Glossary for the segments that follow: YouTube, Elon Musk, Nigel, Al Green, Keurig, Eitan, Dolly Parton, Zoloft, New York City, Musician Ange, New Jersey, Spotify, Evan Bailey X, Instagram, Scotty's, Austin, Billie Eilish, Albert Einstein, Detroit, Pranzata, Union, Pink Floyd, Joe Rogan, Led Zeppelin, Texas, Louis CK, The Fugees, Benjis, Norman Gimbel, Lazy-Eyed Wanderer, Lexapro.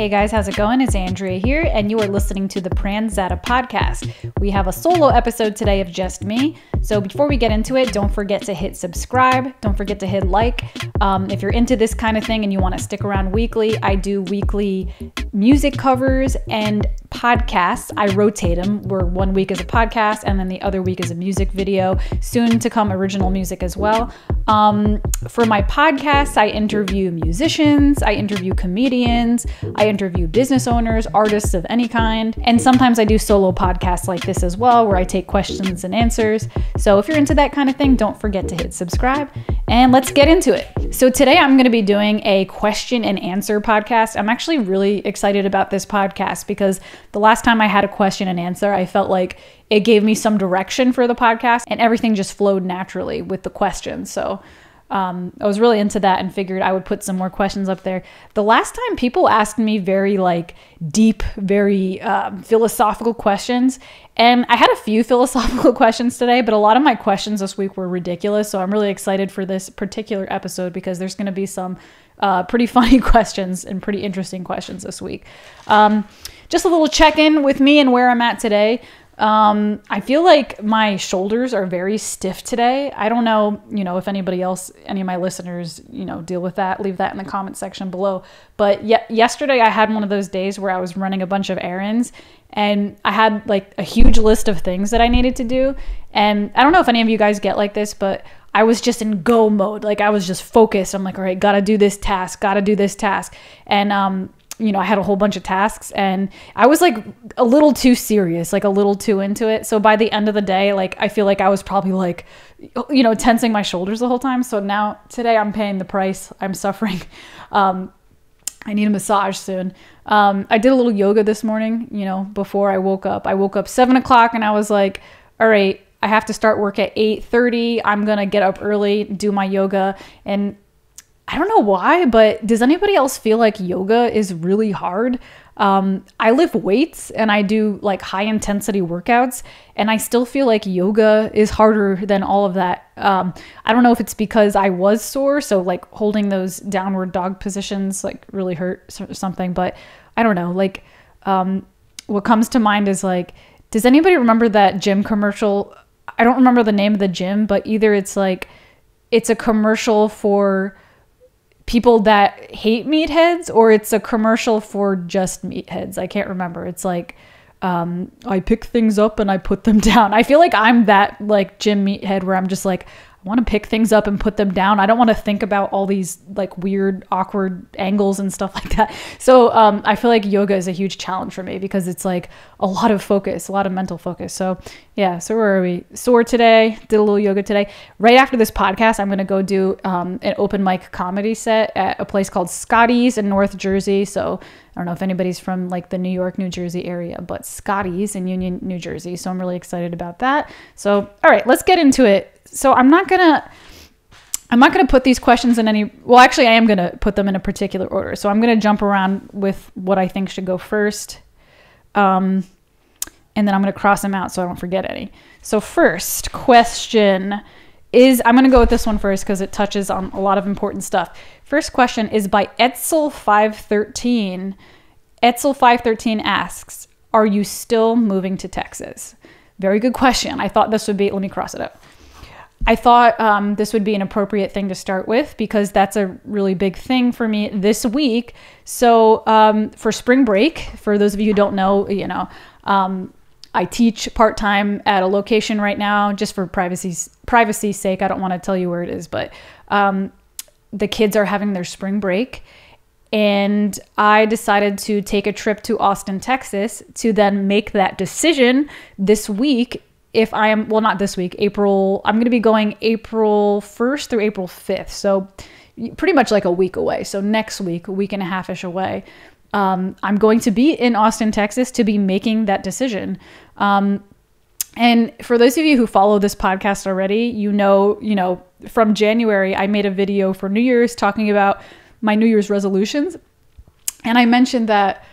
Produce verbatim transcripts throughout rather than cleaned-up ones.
Hey guys, how's it going? It's Andrea here, and you are listening to the Pranzata podcast. We have a solo episode today of just me. So before we get into it, don't forget to hit subscribe. Don't forget to hit like. Um, if you're into this kind of thing and you want to stick around weekly, I do weekly music covers and podcasts. I rotate them, where one week is a podcast and then the other week is a music video, soon to come original music as well. Um, for my podcasts, I interview musicians, I interview comedians, I interview business owners, artists of any kind. And sometimes I do solo podcasts like this as well, where I take questions and answers. So if you're into that kind of thing, don't forget to hit subscribe and let's get into it. So today I'm going to be doing a question and answer podcast. I'm actually really excited about this podcast because the last time I had a question and answer, I felt like it gave me some direction for the podcast and everything just flowed naturally with the questions. So um, I was really into that and figured I would put some more questions up there. The last time people asked me very like deep, very um, philosophical questions. And I had a few philosophical questions today, but a lot of my questions this week were ridiculous. So I'm really excited for this particular episode because there's going to be some uh, pretty funny questions and pretty interesting questions this week. Um, just a little check-in with me and where I'm at today. Um, I feel like my shoulders are very stiff today. I don't know, you know, if anybody else, any of my listeners, you know, deal with that, leave that in the comment section below. But ye- yesterday I had one of those days where I was running a bunch of errands and I had like a huge list of things that I needed to do. And I don't know if any of you guys get like this, but I was just in go mode. Like I was just focused. I'm like, all right, gotta do this task, gotta do this task. And, um, you know, I had a whole bunch of tasks and I was like a little too serious, like a little too into it. So by the end of the day, like, I feel like I was probably like, you know, tensing my shoulders the whole time. So now today I'm paying the price. I'm suffering. Um, I need a massage soon. Um, I did a little yoga this morning, you know, before I woke up. I woke up seven o'clock and I was like, all right, I have to start work at eight thirty. I'm going to get up early, do my yoga. And I don't know why, but does anybody else feel like yoga is really hard? Um, I lift weights and I do like high intensity workouts and I still feel like yoga is harder than all of that. Um, I don't know if it's because I was sore. So like holding those downward dog positions like really hurt or something, but I don't know. Like um, what comes to mind is like, does anybody remember that gym commercial? I don't remember the name of the gym, but either it's like, it's a commercial for people that hate meatheads or it's a commercial for just meatheads. I can't remember. It's like, um, I pick things up and I put them down. I feel like I'm that like gym meathead where I'm just like, I want to pick things up and put them down. I don't want to think about all these like weird, awkward angles and stuff like that. So um, I feel like yoga is a huge challenge for me because it's like a lot of focus, a lot of mental focus. So yeah, so where are we? Sore today, did a little yoga today. Right after this podcast, I'm going to go do um, an open mic comedy set at a place called Scotty's in North Jersey. So I don't know if anybody's from like the New York, New Jersey area, but Scotty's in Union, New Jersey. So I'm really excited about that. So, all right, let's get into it. So I'm not going to, I'm not going to put these questions in any, well, actually I am going to put them in a particular order. So I'm going to jump around with what I think should go first. Um, and then I'm going to cross them out so I don't forget any. So first question is, I'm going to go with this one first because it touches on a lot of important stuff. First question is by Etzel five thirteen. Etzel five thirteen asks, are you still moving to Texas? Very good question. I thought this would be, let me cross it up. I thought um, this would be an appropriate thing to start with because that's a really big thing for me this week. So um, for spring break, for those of you who don't know, you know, um, I teach part-time at a location right now just for privacy's, privacy's sake. I don't want to tell you where it is, but um, the kids are having their spring break. And I decided to take a trip to Austin, Texas to then make that decision this week. If I am, well, not this week, April, I'm going to be going April first through April fifth. So pretty much like a week away. So next week, a week and a half-ish away, um, I'm going to be in Austin, Texas to be making that decision. Um, and for those of you who follow this podcast already, you know, you know, from January, I made a video for New Year's talking about my New Year's resolutions. And I mentioned that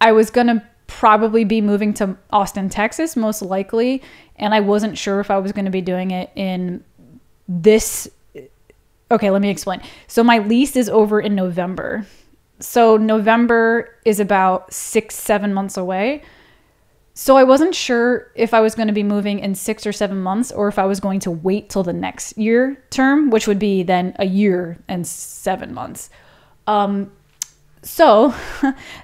I was going to probably be moving to Austin, Texas, most likely. And I wasn't sure if I was going to be doing it in this. Okay, let me explain. So my lease is over in November. So November is about six, seven months away. So I wasn't sure if I was going to be moving in six or seven months or if I was going to wait till the next year term, which would be then a year and seven months. Um, so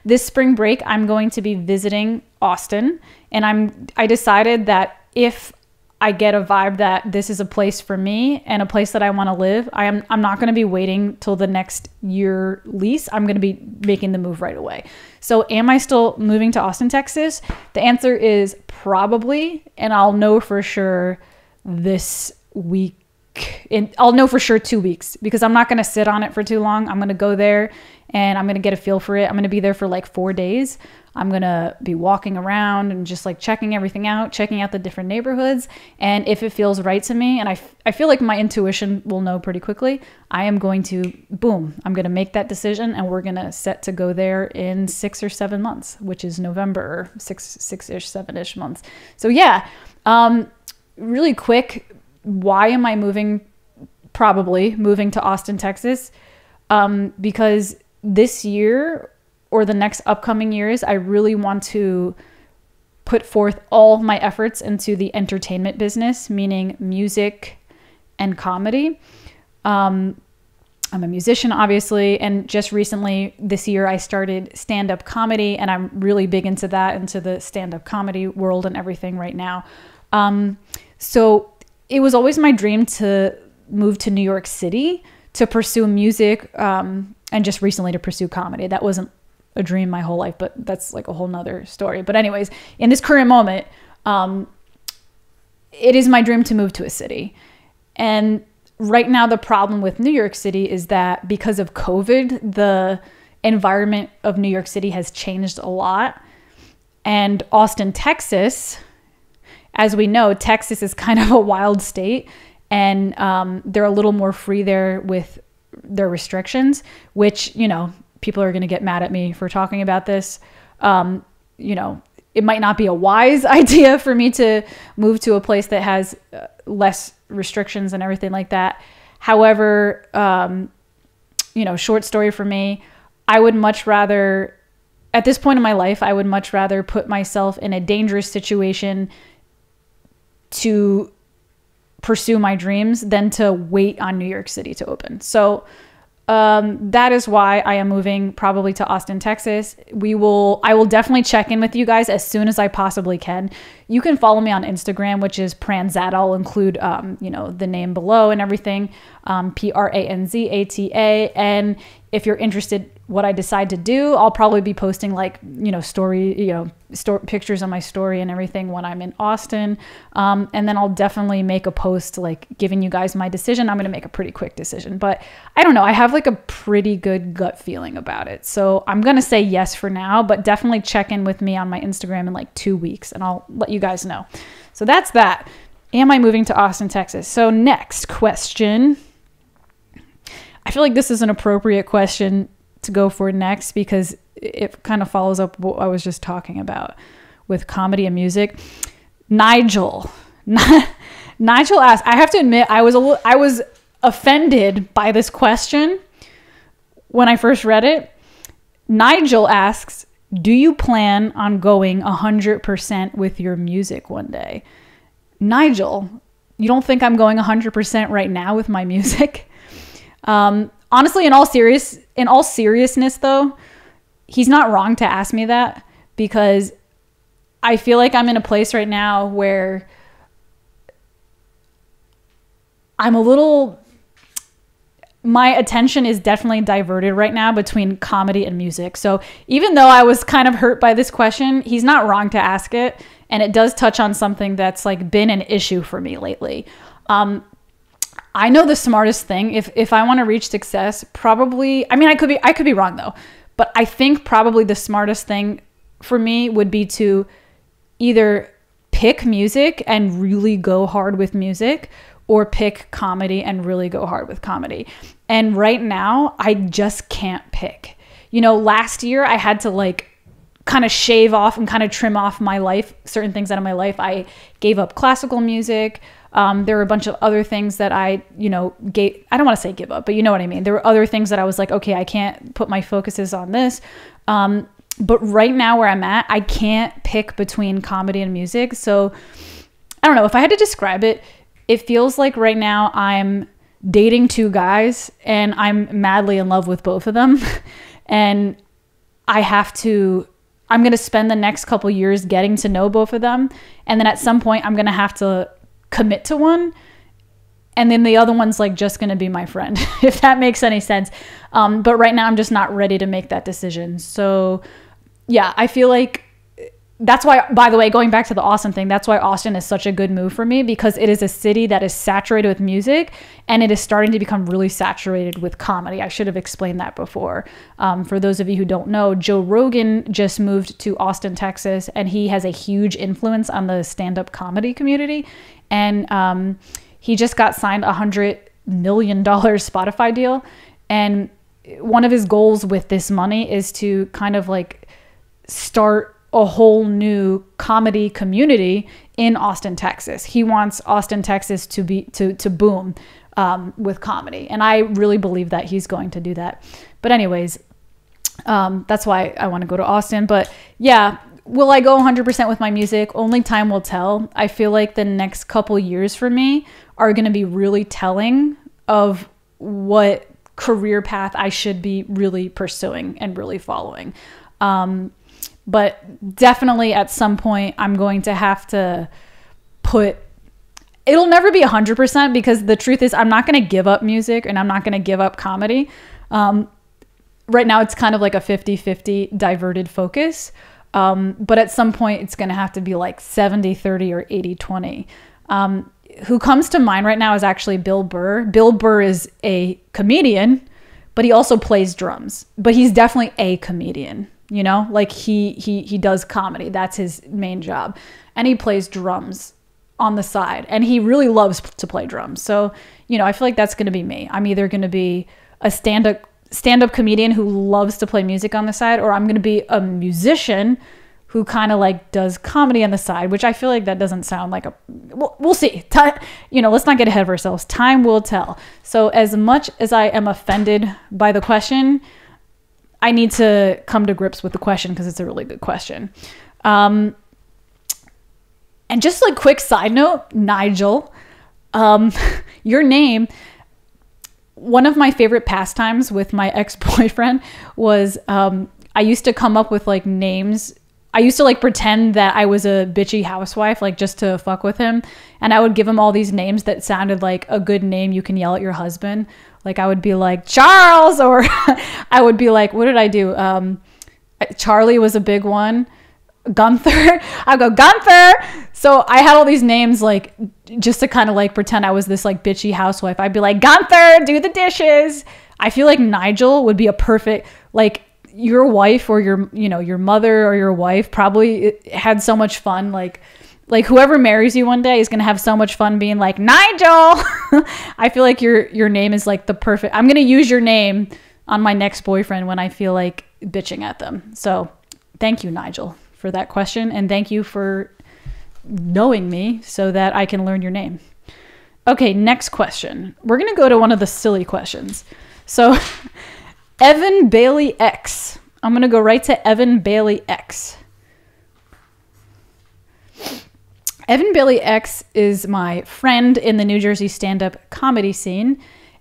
this spring break, I'm going to be visiting Austin, and I'm, I decided that if I get a vibe that this is a place for me and a place that I want to live, I am, I'm not going to be waiting till the next year lease. I'm going to be making the move right away. So am I still moving to Austin, Texas? The answer is probably, and I'll know for sure this week. In, I'll know for sure two weeks because I'm not going to sit on it for too long. I'm going to go there and I'm going to get a feel for it. I'm going to be there for like four days. I'm going to be walking around and just like checking everything out, checking out the different neighborhoods. And if it feels right to me, and I, I feel like my intuition will know pretty quickly, I am going to, boom, I'm going to make that decision and we're going to set to go there in six or seven months, which is November, six, six-ish, seven-ish months. So yeah, um, really quick, why am I moving, probably moving to Austin, Texas? Um, because this year or the next upcoming years, I really want to put forth all my efforts into the entertainment business, meaning music and comedy. Um, I'm a musician, obviously, and just recently this year I started stand-up comedy, and I'm really big into that, into the stand-up comedy world and everything right now. Um, so it was always my dream to move to New York City to pursue music, um, and just recently to pursue comedy. That wasn't a dream my whole life, but that's like a whole nother story. But anyways, in this current moment, um, it is my dream to move to a city. And right now the problem with New York City is that because of COVID, the environment of New York City has changed a lot. And Austin, Texas, as we know, Texas is kind of a wild state, and um, they're a little more free there with their restrictions, which, you know, people are going to get mad at me for talking about this. Um, you know, it might not be a wise idea for me to move to a place that has less restrictions and everything like that. However, um, you know, short story for me, I would much rather, at this point in my life, I would much rather put myself in a dangerous situation to pursue my dreams than to wait on New York City to open. So um, that is why I am moving probably to Austin, Texas. We will, I will definitely check in with you guys as soon as I possibly can. You can follow me on Instagram, which is Pranzata. I'll include, um, you know, the name below and everything, um, P R A N Z A T A. And if you're interested, what I decide to do, I'll probably be posting like, you know, story, you know, story, pictures on my story and everything when I'm in Austin. Um, and then I'll definitely make a post like giving you guys my decision. I'm going to make a pretty quick decision, but I don't know. I have like a pretty good gut feeling about it. So I'm going to say yes for now, but definitely check in with me on my Instagram in like two weeks and I'll let you guys know. So that's that. Am I moving to Austin, Texas? So next question. I feel like this is an appropriate question to go for next because it kind of follows up what I was just talking about with comedy and music. Nigel, Nigel asked, I have to admit, I was, a little, I was offended by this question when I first read it. Nigel asks, do you plan on going one hundred percent with your music one day? Nigel, you don't think I'm going one hundred percent right now with my music? Um, Honestly, in all serious, in all seriousness, though, he's not wrong to ask me that because I feel like I'm in a place right now where I'm a little, my attention is definitely diverted right now between comedy and music. So even though I was kind of hurt by this question, he's not wrong to ask it. And it does touch on something that's like been an issue for me lately. Um, I know the smartest thing, if if I want to reach success, probably, I mean, I could be I could be wrong though, but I think probably the smartest thing for me would be to either pick music and really go hard with music or pick comedy and really go hard with comedy. And right now, I just can't pick. You know, last year I had to like kind of shave off and kind of trim off my life, certain things out of my life. I gave up classical music. Um, there were a bunch of other things that I, you know, gave, I don't want to say give up, but you know what I mean? There were other things that I was like, okay, I can't put my focuses on this. Um, but right now where I'm at, I can't pick between comedy and music. So I don't know if I had to describe it. It feels like right now I'm dating two guys and I'm madly in love with both of them. And I have to, I'm going to spend the next couple years getting to know both of them. And then at some point I'm going to have to commit to one. And then the other one's like just going to be my friend, if that makes any sense. Um, but right now I'm just not ready to make that decision. So yeah, I feel like that's why, by the way, going back to the Austin thing, that's why Austin is such a good move for me, because it is a city that is saturated with music and it is starting to become really saturated with comedy. I should have explained that before. Um, for those of you who don't know, Joe Rogan just moved to Austin, Texas, and he has a huge influence on the stand-up comedy community. And um, he just got signed a hundred million dollar Spotify deal. And one of his goals with this money is to kind of like start a whole new comedy community in Austin, Texas. He wants Austin, Texas to be to to boom um, with comedy, and I really believe that he's going to do that. But anyways, um, that's why I want to go to Austin. But yeah, will I go one hundred percent with my music? Only time will tell. I feel like the next couple years for me are going to be really telling of what career path I should be really pursuing and really following. Um, But definitely at some point I'm going to have to put, it'll never be one hundred percent, because the truth is I'm not going to give up music and I'm not going to give up comedy. Um, right now it's kind of like a fifty fifty diverted focus. Um, but at some point it's going to have to be like seventy thirty or eighty twenty. Um, who comes to mind right now is actually Bill Burr. Bill Burr is a comedian, but he also plays drums. But he's definitely a comedian. You know, like he, he, he does comedy. That's his main job. And he plays drums on the side, and he really loves to play drums. So, you know, I feel like that's going to be me. I'm either going to be a stand-up, stand-up comedian who loves to play music on the side, or I'm going to be a musician who kind of like does comedy on the side, which I feel like that doesn't sound like a, we'll, we'll see. Time, you know, let's not get ahead of ourselves. Time will tell. So as much as I am offended by the question, I need to come to grips with the question, because it's a really good question. Um, and just like quick side note, Nigel, um, your name, one of my favorite pastimes with my ex-boyfriend was um, I used to come up with like names. I used to like pretend that I was a bitchy housewife, like just to fuck with him. And I would give him all these names that sounded like a good name you can yell at your husband. Like I would be like Charles, or I would be like, what did I do? Um, Charlie was a big one. Gunther, I'd go Gunther. So I had all these names like just to kind of like pretend I was this like bitchy housewife. I'd be like, Gunther, do the dishes. I feel like Nigel would be a perfect, like your wife or your, you know, your mother or your wife probably had so much fun. Like, Like whoever marries you one day is going to have so much fun being like, Nigel. I feel like your your name is like the perfect. I'm going to use your name on my next boyfriend when I feel like bitching at them. So thank you, Nigel, for that question. And thank you for knowing me so that I can learn your name. Okay, next question. We're going to go to one of the silly questions. So Evan Bailey X. I'm going to go right to Evan Bailey X. Evan Bailey X is my friend in the New Jersey stand-up comedy scene,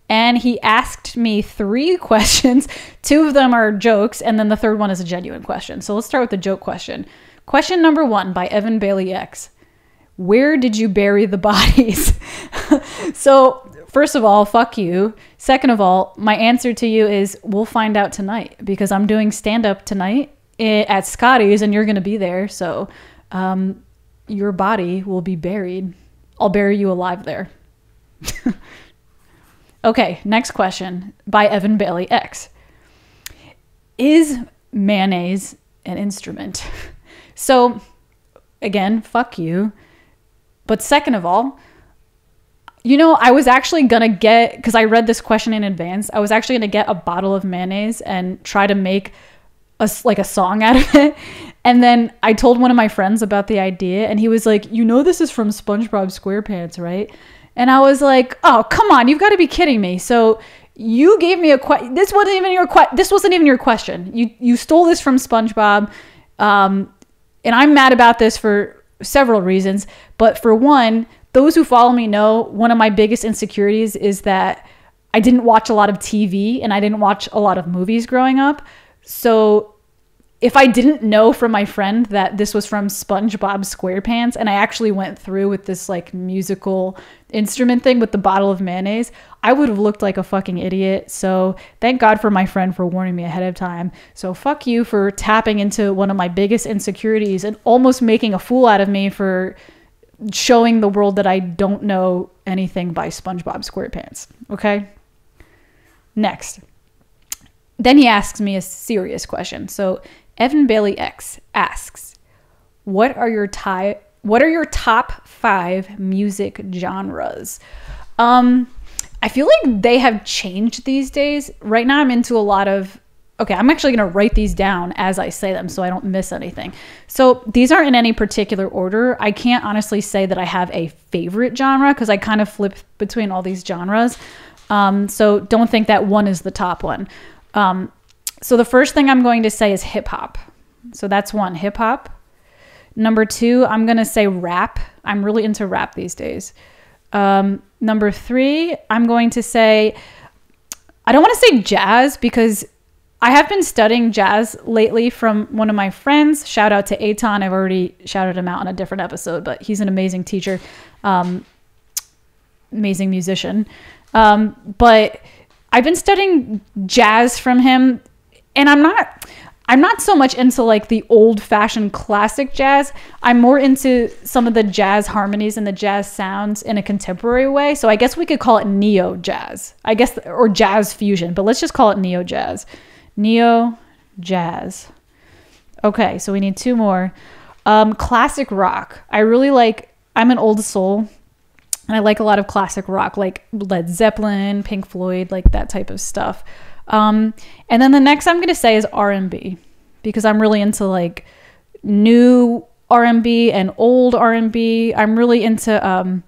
and he asked me three questions. Two of them are jokes, and then the third one is a genuine question. So let's start with the joke question. Question number one by Evan Bailey X. Where did you bury the bodies? So first of all, fuck you. Second of all, my answer to you is we'll find out tonight, because I'm doing stand-up tonight at Scotty's, and you're going to be there, so... Um, your body will be buried. I'll bury you alive there. Okay, next question by Evan Bailey X. Is mayonnaise an instrument? So again, fuck you. But second of all, you know, I was actually gonna get, because I read this question in advance, I was actually gonna get a bottle of mayonnaise and try to make a, like a song out of it. And then I told one of my friends about the idea, and he was like, you know, this is from SpongeBob SquarePants, right? And I was like, oh, come on, you've got to be kidding me. So you gave me a question. This wasn't even your question. This wasn't even your question. You, you stole this from SpongeBob. Um, and I'm mad about this for several reasons. But for one, those who follow me know one of my biggest insecurities is that I didn't watch a lot of T V and I didn't watch a lot of movies growing up. So if I didn't know from my friend that this was from SpongeBob SquarePants, and I actually went through with this like musical instrument thing with the bottle of mayonnaise, I would have looked like a fucking idiot. So thank God for my friend for warning me ahead of time. So fuck you for tapping into one of my biggest insecurities and almost making a fool out of me for showing the world that I don't know anything by SpongeBob SquarePants. Okay? Next. Then he asks me a serious question. So Evan Bailey X asks, what are your tie what are your top five music genres? Um, I feel like they have changed these days. Right now I'm into a lot of, okay, I'm actually gonna write these down as I say them so I don't miss anything. So these aren't in any particular order. I can't honestly say that I have a favorite genre because I kind of flip between all these genres. Um, so don't think that one is the top one. Um, so the first thing I'm going to say is hip hop. So that's one, hip hop. Number two, I'm going to say rap. I'm really into rap these days. Um, number three, I'm going to say, I don't want to say jazz because I have been studying jazz lately from one of my friends. Shout out to Eitan. I've already shouted him out on a different episode, but he's an amazing teacher, um, amazing musician. Um, but I've been studying jazz from him, and I'm not I'm not so much into like the old-fashioned classic jazz. I'm more into some of the jazz harmonies and the jazz sounds in a contemporary way. So I guess we could call it neo jazz. I guess or jazz fusion, but let's just call it neo jazz. Neo jazz. Okay, so we need two more. Um classic rock. I really like I'm an old soul. And I like a lot of classic rock, like Led Zeppelin, Pink Floyd, like that type of stuff. Um, and then the next I'm going to say is R and B, because I'm really into like new R and B and old R and B. I'm really into um,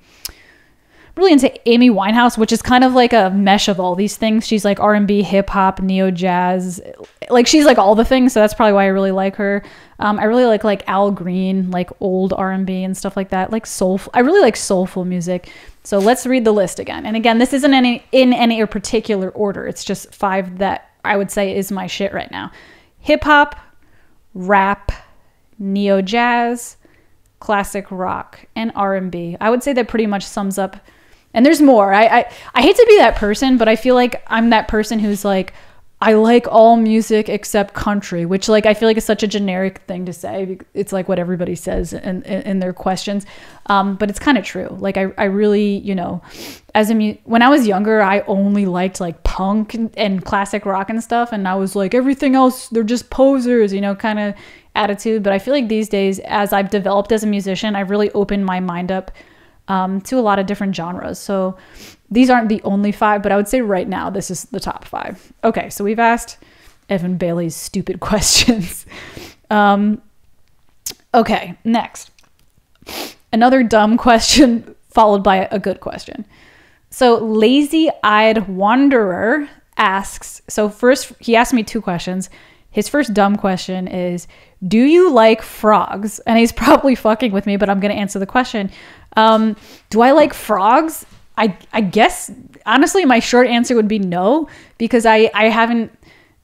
really into Amy Winehouse, which is kind of like a mesh of all these things. She's like R and B, hip hop, neo jazz, like she's like all the things. So that's probably why I really like her. Um, I really like like Al Green, like old R and B and stuff like that. Like soulful, I really like soulful music. So let's read the list again. And again, this isn't any in any particular order. It's just five that I would say is my shit right now: hip hop, rap, neo jazz, classic rock, and R and B. I would say that pretty much sums up. And there's more. I, I I hate to be that person, but I feel like I'm that person who's like, I like all music except country, which like I feel like is such a generic thing to say. It's like what everybody says in, in, in their questions, um, but it's kind of true. Like I, I really, you know, as a when I was younger, I only liked like punk and, and classic rock and stuff, and I was like everything else they're just posers, you know, kind of attitude. But I feel like these days, as I've developed as a musician, I've really opened my mind up um, to a lot of different genres. So these aren't the only five, but I would say right now, this is the top five. Okay, so we've asked Evan Bailey's stupid questions. um, okay, next. Another dumb question followed by a good question. So Lazy-Eyed Wanderer asks, so first, he asked me two questions. His first dumb question is, do you like frogs? And he's probably fucking with me, but I'm going to answer the question. Um, do I like frogs? I, I guess, honestly, my short answer would be no, because I, I haven't,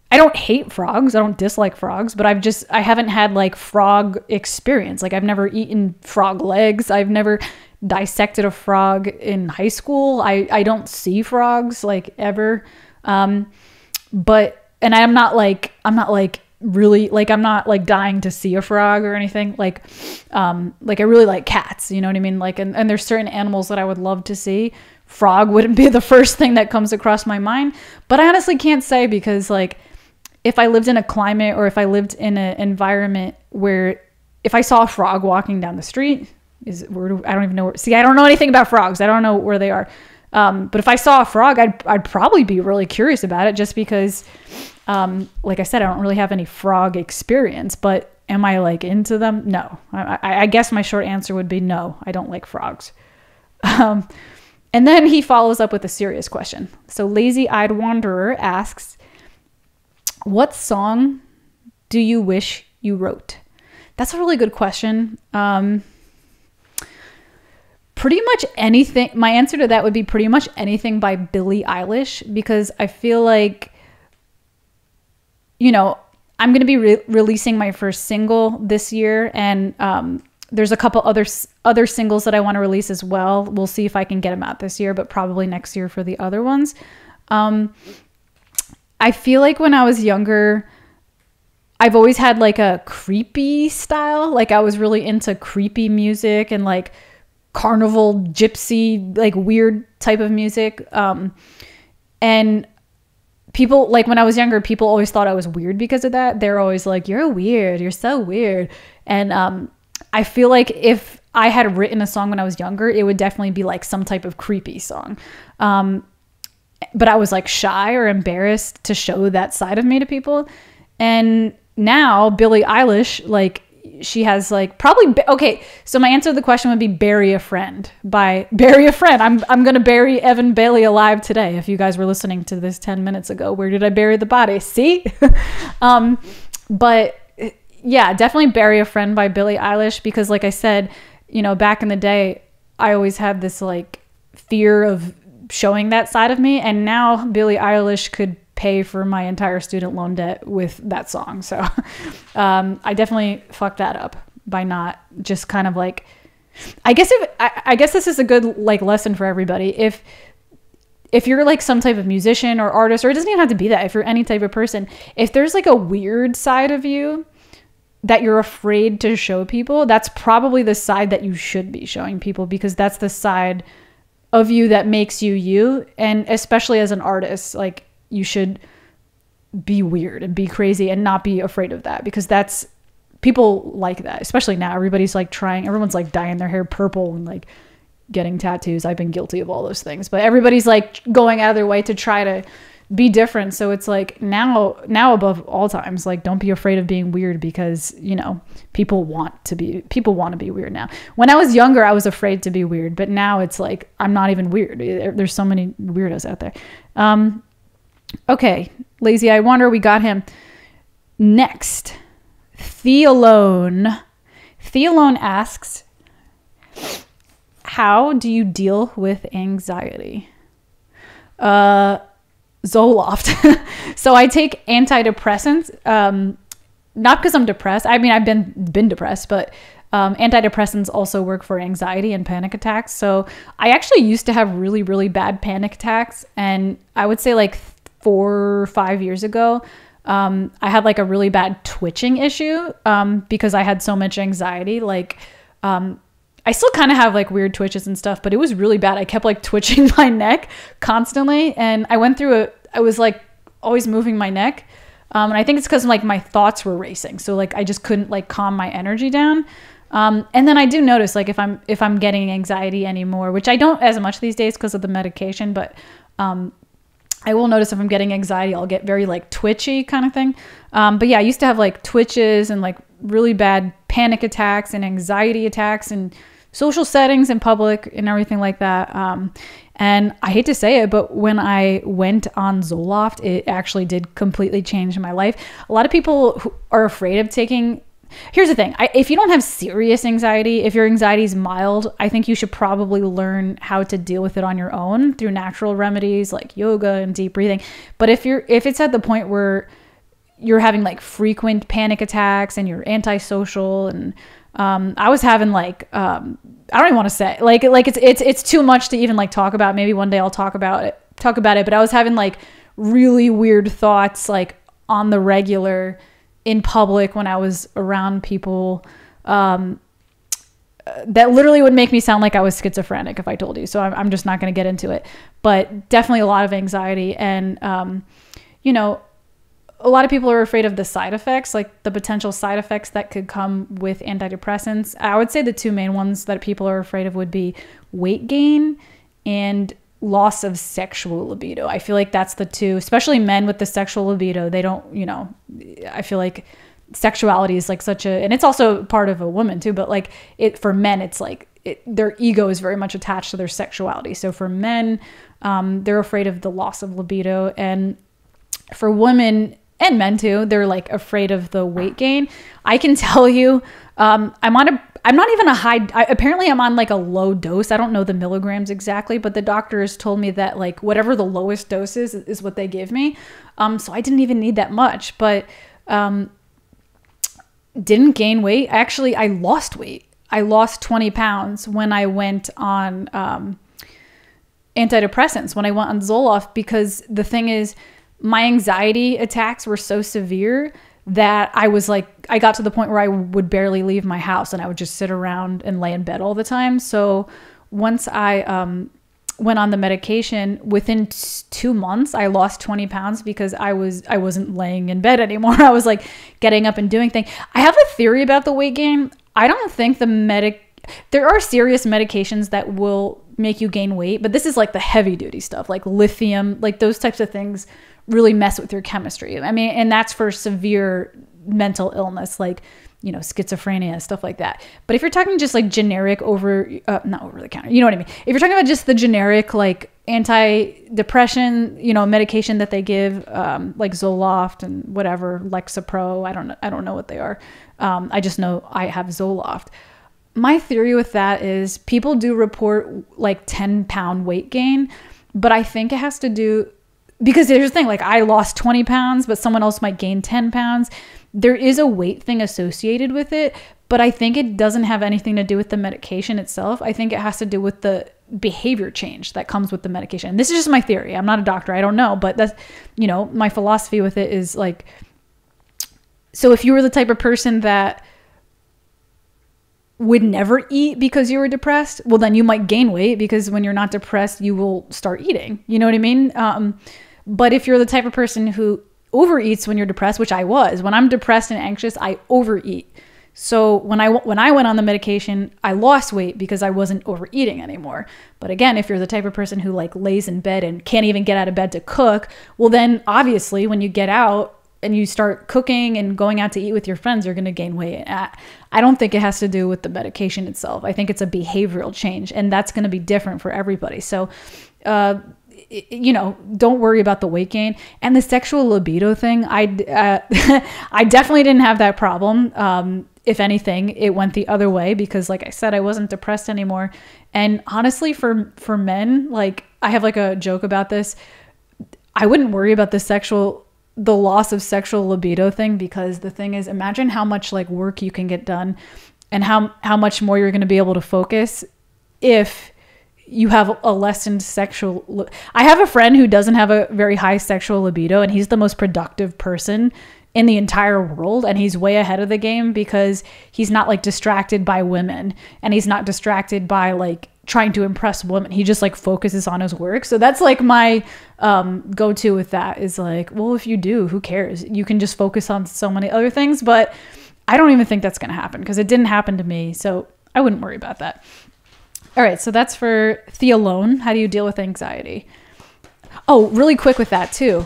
I don't hate frogs. I don't dislike frogs, but I've just, I haven't had like frog experience. Like I've never eaten frog legs. I've never dissected a frog in high school. I, I don't see frogs like ever. Um, but, and I'm not like, I'm not like really, like I'm not like dying to see a frog or anything. Like, um, like I really like cats, you know what I mean? Like, and, and there's certain animals that I would love to see. Frog wouldn't be the first thing that comes across my mind, but I honestly can't say because like, if I lived in a climate or if I lived in an environment where if I saw a frog walking down the street, is where do, I don't even know. Where, see, I don't know anything about frogs. I don't know where they are. Um, but if I saw a frog, I'd, I'd probably be really curious about it, just because, um, like I said, I don't really have any frog experience, but am I like into them? No, I, I, I guess my short answer would be no, I don't like frogs. Um, and then he follows up with a serious question. So Lazy-Eyed Wanderer asks, what song do you wish you wrote? That's a really good question. Um, pretty much anything. My answer to that would be pretty much anything by Billie Eilish, because I feel like, you know, I'm going to be re releasing my first single this year, and um, there's a couple other, other singles that I want to release as well. We'll see if I can get them out this year, but probably next year for the other ones. Um, I feel like when I was younger, I've always had like a creepy style. Like I was really into creepy music and like carnival gypsy, like weird type of music. Um, and people, like when I was younger, people always thought I was weird because of that. They're always like, you're weird, you're so weird. And um, I feel like if I had written a song when I was younger, it would definitely be like some type of creepy song. Um, but I was like shy or embarrassed to show that side of me to people. And now Billie Eilish, like she has like probably, okay, so my answer to the question would be Bury a Friend by Bury a Friend. I'm, I'm going to bury Evan Bailey alive today. If you guys were listening to this ten minutes ago, where did I bury the body? See? um, but yeah, definitely Bury a Friend by Billie Eilish, because like I said, you know, back in the day, I always had this like fear of showing that side of me. And now Billie Eilish could pay for my entire student loan debt with that song. So um, I definitely fucked that up by not just kind of like, I guess if, I, I guess this is a good like lesson for everybody. If, if you're like some type of musician or artist, or it doesn't even have to be that, if you're any type of person, if there's like a weird side of you that you're afraid to show people, that's probably the side that you should be showing people, because that's the side of you that makes you you. And especially as an artist, like, you should be weird and be crazy and not be afraid of that, because that's, people like that, especially now. Everybody's like trying, everyone's like dyeing their hair purple and like getting tattoos. I've been guilty of all those things, but everybody's like going out of their way to try to be different. So it's like now, now above all times, like don't be afraid of being weird, because, you know, people want to be, people want to be weird now. When I was younger, I was afraid to be weird, but now it's like, I'm not even weird. There's so many weirdos out there. Um, Okay, Lazy-Eyed Wanderer, we got him. Next, Theolone. Theolone asks, how do you deal with anxiety? Uh, Zoloft. So I take antidepressants, um, not because I'm depressed. I mean, I've been, been depressed, but um, antidepressants also work for anxiety and panic attacks. So I actually used to have really, really bad panic attacks. And I would say like four or five years ago, um, I had like a really bad twitching issue um, because I had so much anxiety. Like um, I still kind of have like weird twitches and stuff, but it was really bad. I kept like twitching my neck constantly. And I went through a, I was like always moving my neck. Um, and I think it's because like my thoughts were racing. So like I just couldn't like calm my energy down. Um, and then I do notice like if I'm, if I'm getting anxiety anymore, which I don't as much these days because of the medication, but um, I will notice if I'm getting anxiety, I'll get very like twitchy kind of thing. Um, but yeah, I used to have like twitches and like really bad panic attacks and anxiety attacks and social settings in public and everything like that. Um, and I hate to say it, but when I went on Zoloft, it actually did completely change my life. A lot of people who are afraid of taking, here's the thing. I, if you don't have serious anxiety, if your anxiety is mild, I think you should probably learn how to deal with it on your own through natural remedies like yoga and deep breathing. But if you're, if it's at the point where you're having like frequent panic attacks and you're antisocial and, um, I was having like, um, I don't even want to say like, like it's, it's, it's too much to even like talk about. Maybe one day I'll talk about it, talk about it, but I was having like really weird thoughts, like on the regular, in public, when I was around people, um, that literally would make me sound like I was schizophrenic if I told you. So I'm, I'm just not going to get into it, but definitely a lot of anxiety. And, um, you know, a lot of people are afraid of the side effects, like the potential side effects that could come with antidepressants. I would say the two main ones that people are afraid of would be weight gain and loss of sexual libido. I feel like that's the two, especially men with the sexual libido. They don't, you know, I feel like sexuality is like such a, and it's also part of a woman too, but like it, for men, it's like it, their ego is very much attached to their sexuality. So for men, um, they're afraid of the loss of libido. And for women and men too, they're like afraid of the weight gain. I can tell you, um, I'm on a, I'm not even a high, I, apparently I'm on like a low dose. I don't know the milligrams exactly, but the doctors told me that like whatever the lowest dose is, is what they give me. Um, so I didn't even need that much, but um, didn't gain weight. Actually, I lost weight. I lost twenty pounds when I went on um, antidepressants, when I went on Zoloft, because the thing is my anxiety attacks were so severe that I was like, I got to the point where I would barely leave my house and I would just sit around and lay in bed all the time. So once I um, went on the medication, within two months, I lost twenty pounds because I, was, I wasn't laying in bed anymore. I was like getting up and doing things. I have a theory about the weight gain. I don't think the medic, there are serious medications that will make you gain weight, but this is like the heavy duty stuff, like lithium, like those types of things really mess with your chemistry. I mean, and that's for severe mental illness, like, you know, schizophrenia, stuff like that. But if you're talking just like generic over, uh, not over the counter, you know what I mean? If you're talking about just the generic, like anti-depression, you know, medication that they give, um, like Zoloft and whatever, Lexapro, I don't, I don't know what they are. Um, I just know I have Zoloft. My theory with that is people do report like ten pound weight gain, but I think it has to do, because here's the thing, like I lost twenty pounds, but someone else might gain ten pounds. There is a weight thing associated with it, but I think it doesn't have anything to do with the medication itself. I think it has to do with the behavior change that comes with the medication. And this is just my theory. I'm not a doctor. I don't know, but that's, you know, my philosophy with it is like, so if you were the type of person that would never eat because you were depressed, well, then you might gain weight because when you're not depressed, you will start eating. You know what I mean? Um, but if you're the type of person who overeats when you're depressed, which I was, when I'm depressed and anxious, I overeat. So when I, when I went on the medication, I lost weight because I wasn't overeating anymore. But again, if you're the type of person who like lays in bed and can't even get out of bed to cook, well, then obviously when you get out and you start cooking and going out to eat with your friends, you're going to gain weight. I, I don't think it has to do with the medication itself. I think it's a behavioral change, and that's going to be different for everybody. So, uh, it, you know, don't worry about the weight gain and the sexual libido thing. I, uh, I definitely didn't have that problem. Um, if anything, it went the other way because like I said, I wasn't depressed anymore. And honestly, for, for men, like I have like a joke about this. I wouldn't worry about the sexual the loss of sexual libido thing, because the thing is, imagine how much like work you can get done and how, how much more you're going to be able to focus if you have a lessened sexual. Li I have a friend who doesn't have a very high sexual libido, and he's the most productive person in the entire world. And he's way ahead of the game because he's not like distracted by women, and he's not distracted by like trying to impress women. He just like focuses on his work. So that's like my um, go-to with that is like, well, if you do, who cares? You can just focus on so many other things, but I don't even think that's going to happen because it didn't happen to me. So I wouldn't worry about that. All right. So that's for Theolone. How do you deal with anxiety? Oh, really quick with that too.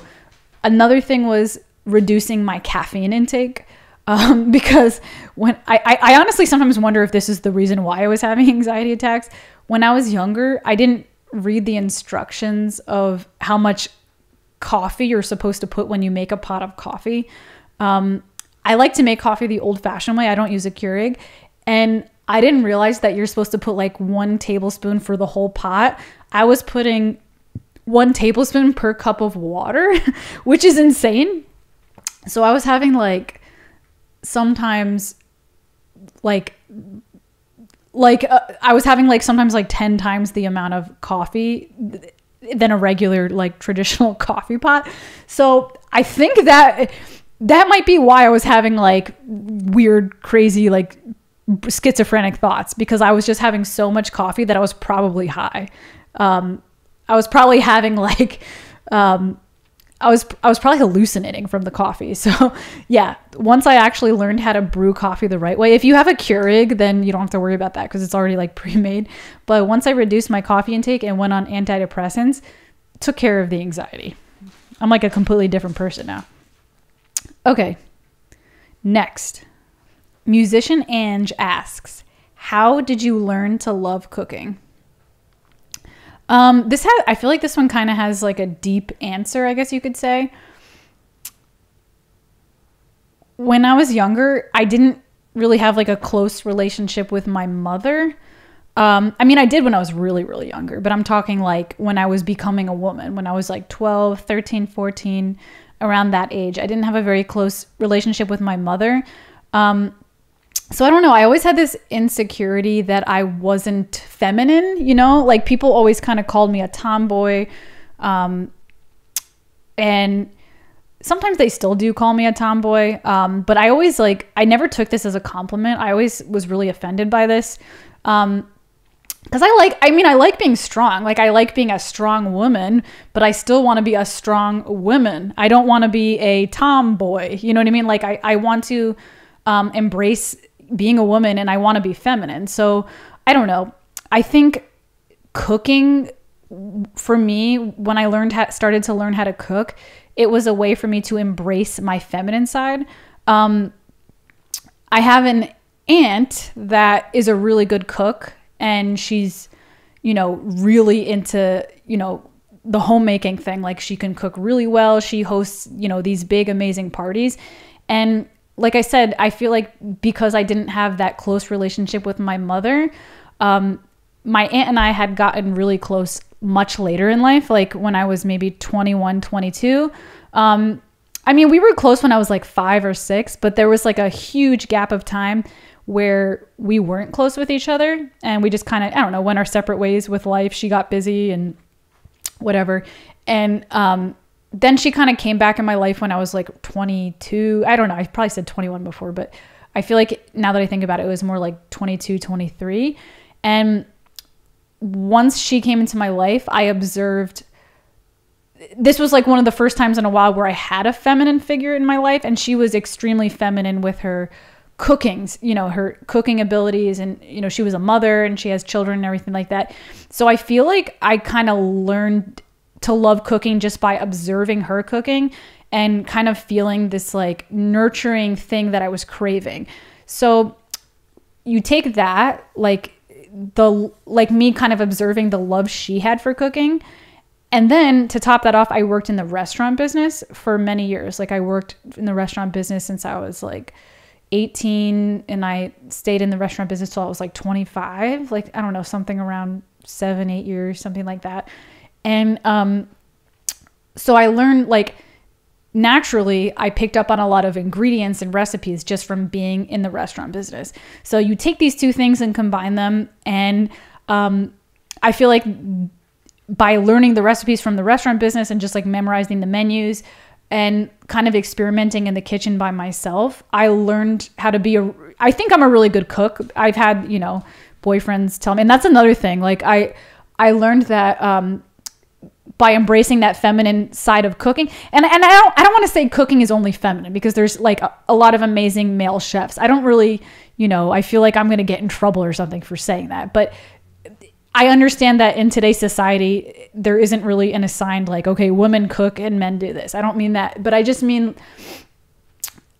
Another thing was reducing my caffeine intake. Um, because when I, I, I honestly sometimes wonder if this is the reason why I was having anxiety attacks. When I was younger, I didn't read the instructions of how much coffee you're supposed to put when you make a pot of coffee. Um, I like to make coffee the old fashioned way. I don't use a Keurig. And I didn't realize that you're supposed to put like one tablespoon for the whole pot. I was putting one tablespoon per cup of water, which is insane. So I was having like sometimes like Like uh, I was having like sometimes like ten times the amount of coffee th than a regular like traditional coffee pot. So I think that that might be why I was having like weird, crazy, like schizophrenic thoughts, because I was just having so much coffee that I was probably high. Um, I was probably having like, um, I was I was probably hallucinating from the coffee. So yeah, once I actually learned how to brew coffee the right way. If you have a Keurig, then you don't have to worry about that because it's already like pre-made. But once I reduced my coffee intake and went on antidepressants, took care of the anxiety. I'm like a completely different person now. Okay, next. Musician Ange asks, how did you learn to love cooking? Um, this has, I feel like this one kind of has like a deep answer, I guess you could say. When I was younger, I didn't really have like a close relationship with my mother. Um, I mean, I did when I was really, really younger, but I'm talking like when I was becoming a woman, when I was like twelve, thirteen, fourteen, around that age, I didn't have a very close relationship with my mother. Um, So I don't know, I always had this insecurity that I wasn't feminine, you know, like people always kind of called me a tomboy. Um, and sometimes they still do call me a tomboy. Um, but I always like, I never took this as a compliment. I always was really offended by this. Um, cause I like, I mean, I like being strong. Like I like being a strong woman, but I still want to be a strong woman. I don't want to be a tomboy. You know what I mean? Like I, I want to, um, embrace being a woman, and I want to be feminine. So I don't know. I think cooking for me, when I learned how, started to learn how to cook, it was a way for me to embrace my feminine side. Um, I have an aunt that is a really good cook, and she's, you know, really into, you know, the homemaking thing. Like she can cook really well. She hosts, you know, these big, amazing parties. And like I said, I feel like because I didn't have that close relationship with my mother, um, my aunt and I had gotten really close much later in life, like when I was maybe twenty-one, twenty-two. Um, I mean, we were close when I was like five or six, but there was like a huge gap of time where we weren't close with each other. And we just kind of, I don't know, went our separate ways with life. She got busy and whatever. And, um, then she kind of came back in my life when I was like twenty-two. I don't know. I probably said twenty-one before, but I feel like now that I think about it, it was more like twenty-two, twenty-three. And once she came into my life, I observed, this was like one of the first times in a while where I had a feminine figure in my life, and she was extremely feminine with her cookings, you know, her cooking abilities. And, you know, she was a mother and she has children and everything like that. So I feel like I kind of learned to love cooking just by observing her cooking and kind of feeling this like nurturing thing that I was craving. So you take that, like the, like me kind of observing the love she had for cooking. And then to top that off, I worked in the restaurant business for many years. Like I worked in the restaurant business since I was like eighteen, and I stayed in the restaurant business till I was like twenty-five, like, I don't know, something around seven, eight years, something like that. And, um, so I learned, like, naturally I picked up on a lot of ingredients and recipes just from being in the restaurant business. So you take these two things and combine them. And, um, I feel like by learning the recipes from the restaurant business and just like memorizing the menus and kind of experimenting in the kitchen by myself, I learned how to be a, I think I'm a really good cook. I've had, you know, boyfriends tell me, and that's another thing. Like I, I learned that, um, by embracing that feminine side of cooking. And, and I don't, I don't want to say cooking is only feminine, because there's like a, a lot of amazing male chefs. I don't really, you know, I feel like I'm going to get in trouble or something for saying that, but I understand that in today's society, there isn't really an assigned like, okay, women cook and men do this. I don't mean that, but I just mean,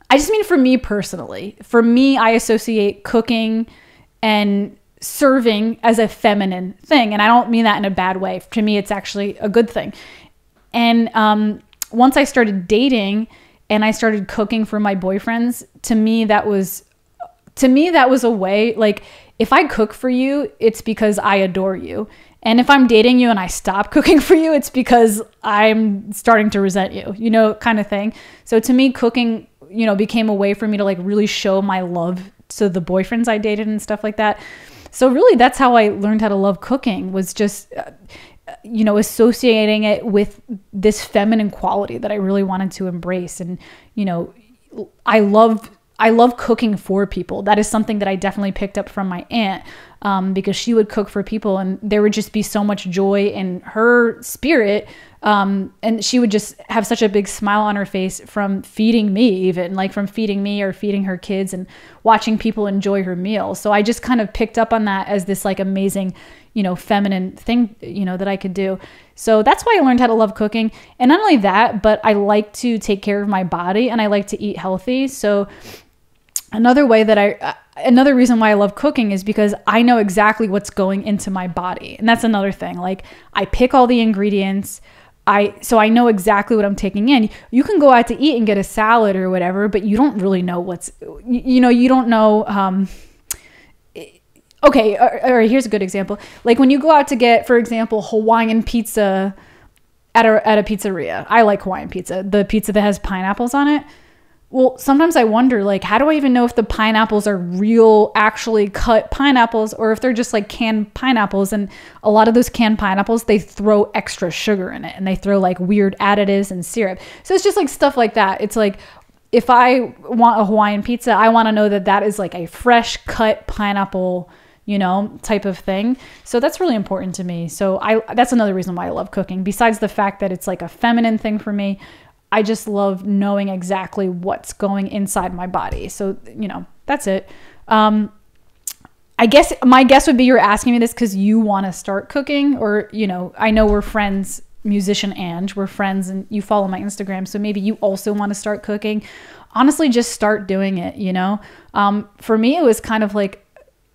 I just mean for me personally, for me, I associate cooking and serving as a feminine thing. And I don't mean that in a bad way. To me, it's actually a good thing. And um, once I started dating and I started cooking for my boyfriends, to me, that was, to me, that was a way, like, if I cook for you, it's because I adore you. And if I'm dating you and I stop cooking for you, it's because I'm starting to resent you, you know, kind of thing. So to me, cooking, you know, became a way for me to like really show my love to the boyfriends I dated and stuff like that. So really, that's how I learned how to love cooking, was just, uh, you know, associating it with this feminine quality that I really wanted to embrace. And, you know, I love, I love cooking for people. That is something that I definitely picked up from my aunt, um, because she would cook for people and there would just be so much joy in her spirit. Um, and she would just have such a big smile on her face from feeding me, even like from feeding me or feeding her kids and watching people enjoy her meal. So I just kind of picked up on that as this like amazing, you know, feminine thing, you know, that I could do. So that's why I learned how to love cooking. And not only that, but I like to take care of my body and I like to eat healthy. So another way that I, another reason why I love cooking is because I know exactly what's going into my body. And that's another thing. Like I pick all the ingredients. I, so I know exactly what I'm taking in. You can go out to eat and get a salad or whatever, but you don't really know what's, you, you know, you don't know. Um, okay. Or, or here's a good example. Like when you go out to get, for example, Hawaiian pizza at a, at a pizzeria, I like Hawaiian pizza, the pizza that has pineapples on it. Well, sometimes I wonder, like, how do I even know if the pineapples are real, actually cut pineapples, or if they're just like canned pineapples? And a lot of those canned pineapples, they throw extra sugar in it and they throw like weird additives and syrup. So it's just like stuff like that. It's like, if I want a Hawaiian pizza, I want to know that that is like a fresh cut pineapple, you know, type of thing. So that's really important to me. So I, that's another reason why I love cooking. Besides the fact that it's like a feminine thing for me, I just love knowing exactly what's going inside my body. So, you know, that's it. Um, I guess my guess would be you're asking me this because you want to start cooking, or, you know, I know we're friends, Musician Ange, we're friends and you follow my Instagram. So maybe you also want to start cooking. Honestly, just start doing it, you know? Um, for me, it was kind of like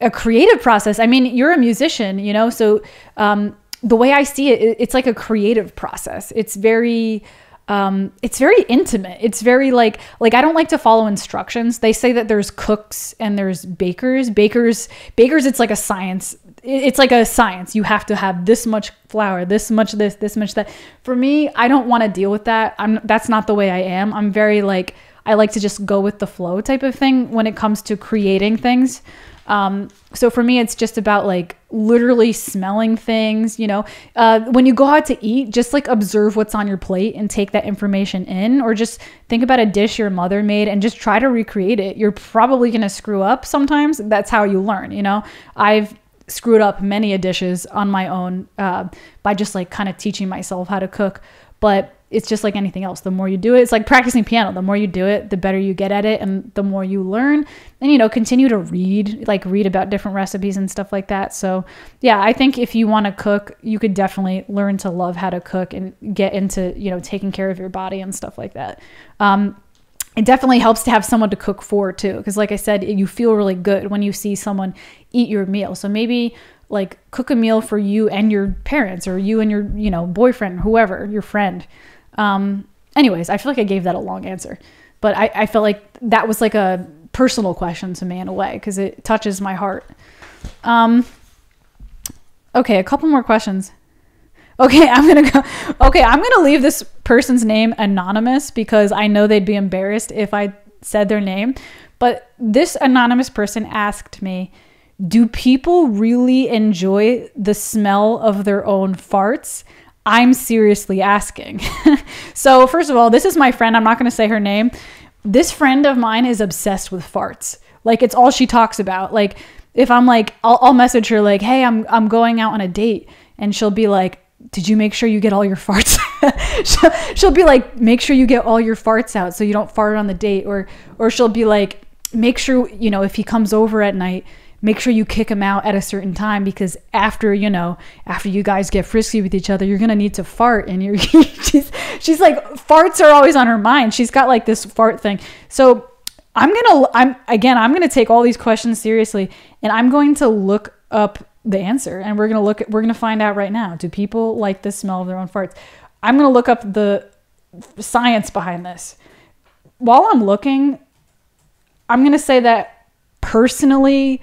a creative process. I mean, you're a musician, you know? So um, the way I see it, it's like a creative process. It's very... Um, it's very intimate. It's very like, like, I don't like to follow instructions. They say that there's cooks and there's bakers, bakers, bakers. It's like a science. It's like a science. You have to have this much flour, this much, this, this much, that. For me, I don't want to deal with that. I'm, that's not the way I am. I'm very like, I like to just go with the flow type of thing when it comes to creating things. Um, so for me, it's just about like literally smelling things, you know, uh, when you go out to eat, just like observe what's on your plate and take that information in, or just think about a dish your mother made and just try to recreate it. You're probably going to screw up sometimes. That's how you learn. You know, I've screwed up many a dishes on my own, uh, by just like kind of teaching myself how to cook, but it's just like anything else. The more you do it, it's like practicing piano. The more you do it, the better you get at it and the more you learn. And, you know, continue to read, like read about different recipes and stuff like that. So yeah, I think if you want to cook, you could definitely learn to love how to cook and get into, you know, taking care of your body and stuff like that. Um, it definitely helps to have someone to cook for too. Cause like I said, you feel really good when you see someone eat your meal. So maybe like cook a meal for you and your parents, or you and your, you know, boyfriend, whoever, your friend. Um, anyways, I feel like I gave that a long answer, but I, I felt like that was like a personal question to me in a way, cause it touches my heart. Um, okay. A couple more questions. Okay. I'm going to go. Okay. I'm going to leave this person's name anonymous because I know they'd be embarrassed if I said their name, but this anonymous person asked me, do people really enjoy the smell of their own farts? I'm seriously asking. So first of all, this is my friend. I'm not going to say her name. This friend of mine is obsessed with farts. Like it's all she talks about. Like if I'm like, I'll, I'll message her like, hey, I'm, I'm going out on a date. And she'll be like, did you make sure you get all your farts? she'll, she'll be like, make sure you get all your farts out so you don't fart on the date. Or, or she'll be like, make sure, you know, if he comes over at night, make sure you kick them out at a certain time because after, you know, after you guys get frisky with each other, you're going to need to fart. And you're, she's, she's like, farts are always on her mind. She's got like this fart thing. So I'm going to, I'm again, I'm going to take all these questions seriously and I'm going to look up the answer and we're going to look at, we're going to find out right now. Do people like the smell of their own farts? I'm going to look up the science behind this. While I'm looking, I'm going to say that personally,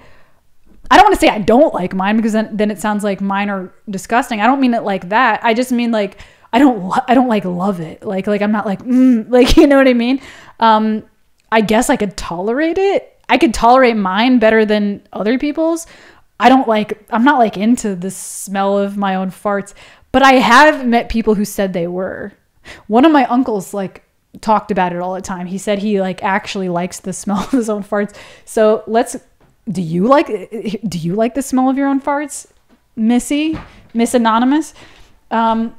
I don't want to say I don't like mine because then, then it sounds like mine are disgusting. I don't mean it like that. I just mean like, I don't, I don't like love it. Like, like I'm not like, mm, like, you know what I mean? Um, I guess I could tolerate it. I could tolerate mine better than other people's. I don't like, I'm not like into the smell of my own farts, but I have met people who said they were. One of my uncles like talked about it all the time. He said he like actually likes the smell of his own farts. So let's, do you like, do you like the smell of your own farts, Missy, Miss Anonymous? Um,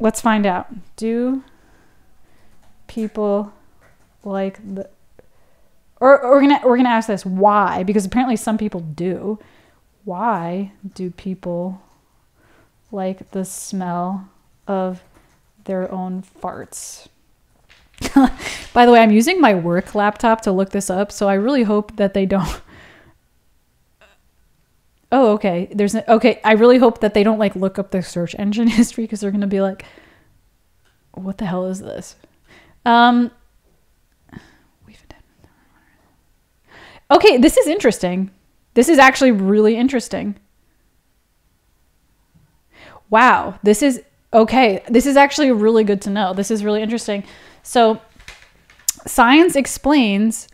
let's find out. Do people like the, or, or we're gonna, we're gonna ask this, why? Because apparently some people do. Why do people like the smell of their own farts? By the way, I'm using my work laptop to look this up, so I really hope that they don't. Oh, okay. There's an... okay. I really hope that they don't like look up the search engine history, because they're gonna be like, "What the hell is this?" Um. Okay, this is interesting. This is actually really interesting. Wow, this is okay. This is actually really good to know. This is really interesting. So science explains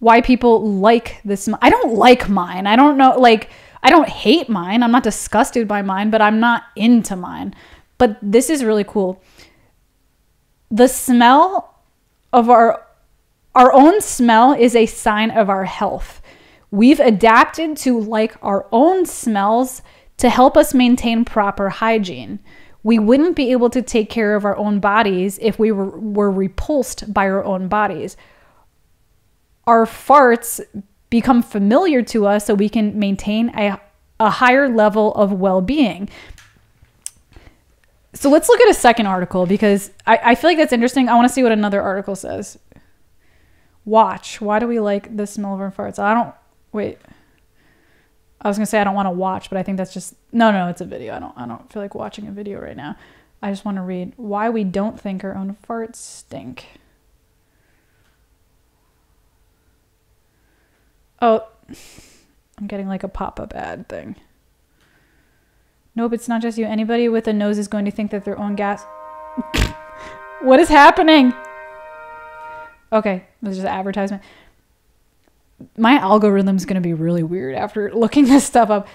why people like this. I don't like mine. I don't know. Like, I don't hate mine. I'm not disgusted by mine, but I'm not into mine. But this is really cool. The smell of our, our own smell is a sign of our health. We've adapted to like our own smells to help us maintain proper hygiene. We wouldn't be able to take care of our own bodies if we were, were repulsed by our own bodies. Our farts become familiar to us so we can maintain a, a higher level of well-being. So let's look at a second article, because I, I feel like that's interesting. I want to see what another article says. Watch. Why do we like the smell of our farts? I don't... wait. I was gonna say I don't want to watch, but I think that's just no, no. It's a video. I don't. I don't feel like watching a video right now. I just want to read why we don't think our own farts stink. Oh, I'm getting like a pop-up ad thing. Nope, it's not just you. Anybody with a nose is going to think that their own gas. What is happening? Okay, it was just an advertisement. My algorithm's going to be really weird after looking this stuff up.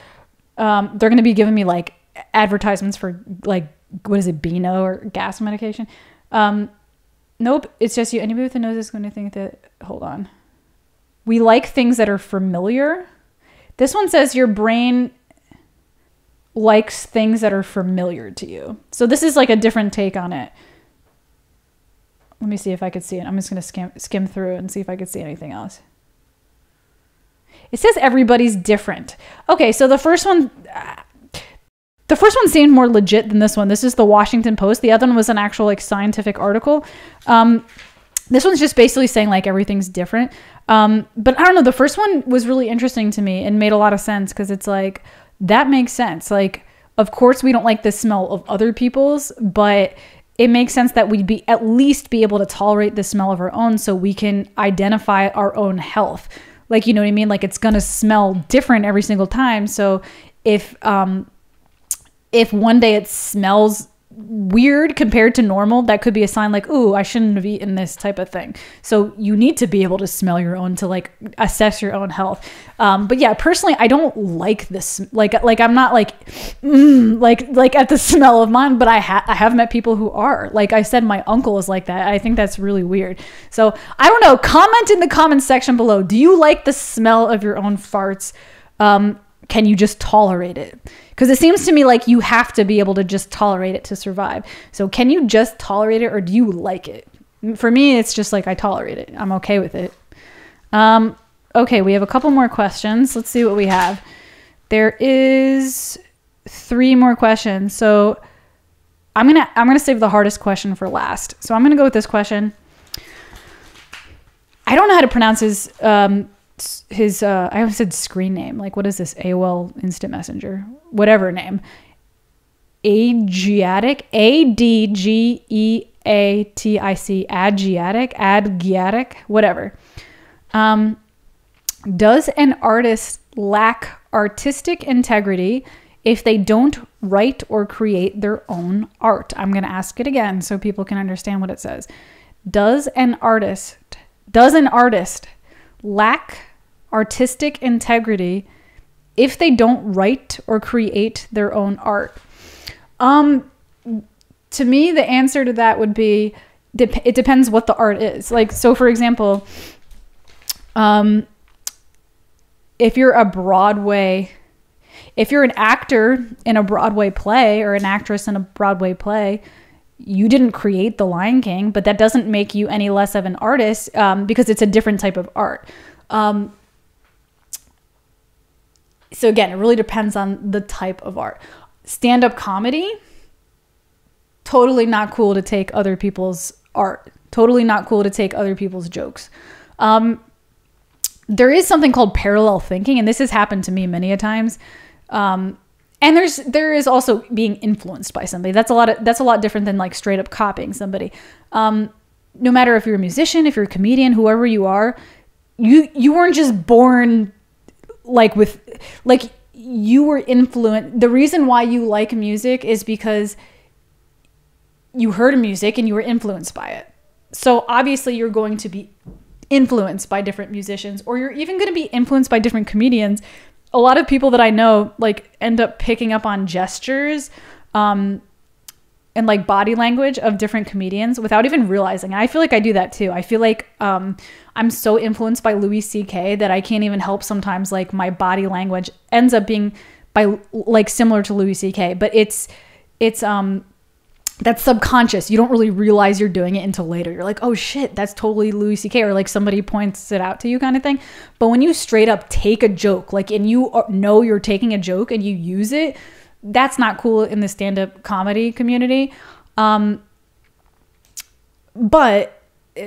Um, they're going to be giving me like advertisements for like, what is it, Beano or gas medication? Um, nope, it's just you. Anybody with a nose is going to think that, hold on. We like things that are familiar. This one says your brain likes things that are familiar to you. So this is like a different take on it. Let me see if I could see it. I'm just going to skim, skim through and see if I could see anything else. It says everybody's different. Okay, so the first one, uh, the first one seemed more legit than this one. This is the Washington Post. The other one was an actual like scientific article. Um, this one's just basically saying like everything's different. Um, but I don't know, the first one was really interesting to me and made a lot of sense, because it's like, that makes sense. Like, of course we don't like the smell of other people's, but it makes sense that we'd be at least be able to tolerate the smell of our own so we can identify our own health. Like, you know what I mean? Like, it's going to smell different every single time. So if um, if one day it smells weird compared to normal, that could be a sign like, ooh, I shouldn't have eaten this type of thing. So you need to be able to smell your own to, like, assess your own health. Um, but, yeah, personally, I don't like this. Like, like I'm not, like, mm, like, like at the smell of mine, but I, ha I have met people who are. Like I said, my uncle is like that. I think that's really weird. So I don't know. Comment in the comment section below. Do you like the smell of your own farts? Um, can you just tolerate it? Because it seems to me like you have to be able to just tolerate it to survive. So can you just tolerate it, or do you like it? For me, it's just like I tolerate it. I'm okay with it. Um, okay, we have a couple more questions. Let's see what we have. There is three more questions. So I'm gonna I'm gonna save the hardest question for last. So I'm gonna go with this question. I don't know how to pronounce his um, his uh, I almost said screen name. Like, what is this, A O L Instant Messenger? Whatever name, Adgeatic, A D G E A T I C, Adgeatic, Adgeatic, whatever. Um, does an artist lack artistic integrity if they don't write or create their own art? I'm going to ask it again so people can understand what it says. Does an artist, does an artist lack artistic integrity if they don't write or create their own art? Um, to me, the answer to that would be de- it depends what the art is. Like, so for example, um, if you're a Broadway, if you're an actor in a Broadway play or an actress in a Broadway play, you didn't create The Lion King, but that doesn't make you any less of an artist, um, because it's a different type of art. Um, so again, it really depends on the type of art. Stand-up comedy, totally not cool to take other people's art. Totally not cool to take other people's jokes. Um, there is something called parallel thinking, and this has happened to me many a times. Um, And there's there is also being influenced by somebody. That's a lot of, that's a lot different than like straight up copying somebody. Um, no matter if you're a musician, if you're a comedian, whoever you are, you you weren't just born like with like you were influenced. The reason why you like music is because you heard music and you were influenced by it. So obviously you're going to be influenced by different musicians, or you're even going to be influenced by different comedians. A lot of people that I know like end up picking up on gestures um, and like body language of different comedians without even realizing. I feel like I do that too. I feel like um, I'm so influenced by Louis C K that I can't even help sometimes, like my body language ends up being by like similar to Louis C K, but it's, it's um, that's subconscious. You don't really realize you're doing it until later. You're like, oh shit, that's totally Louis C K, or like somebody points it out to you kind of thing. But when you straight up take a joke, like, and you know you're taking a joke and you use it, that's not cool in the stand-up comedy community. Um, but,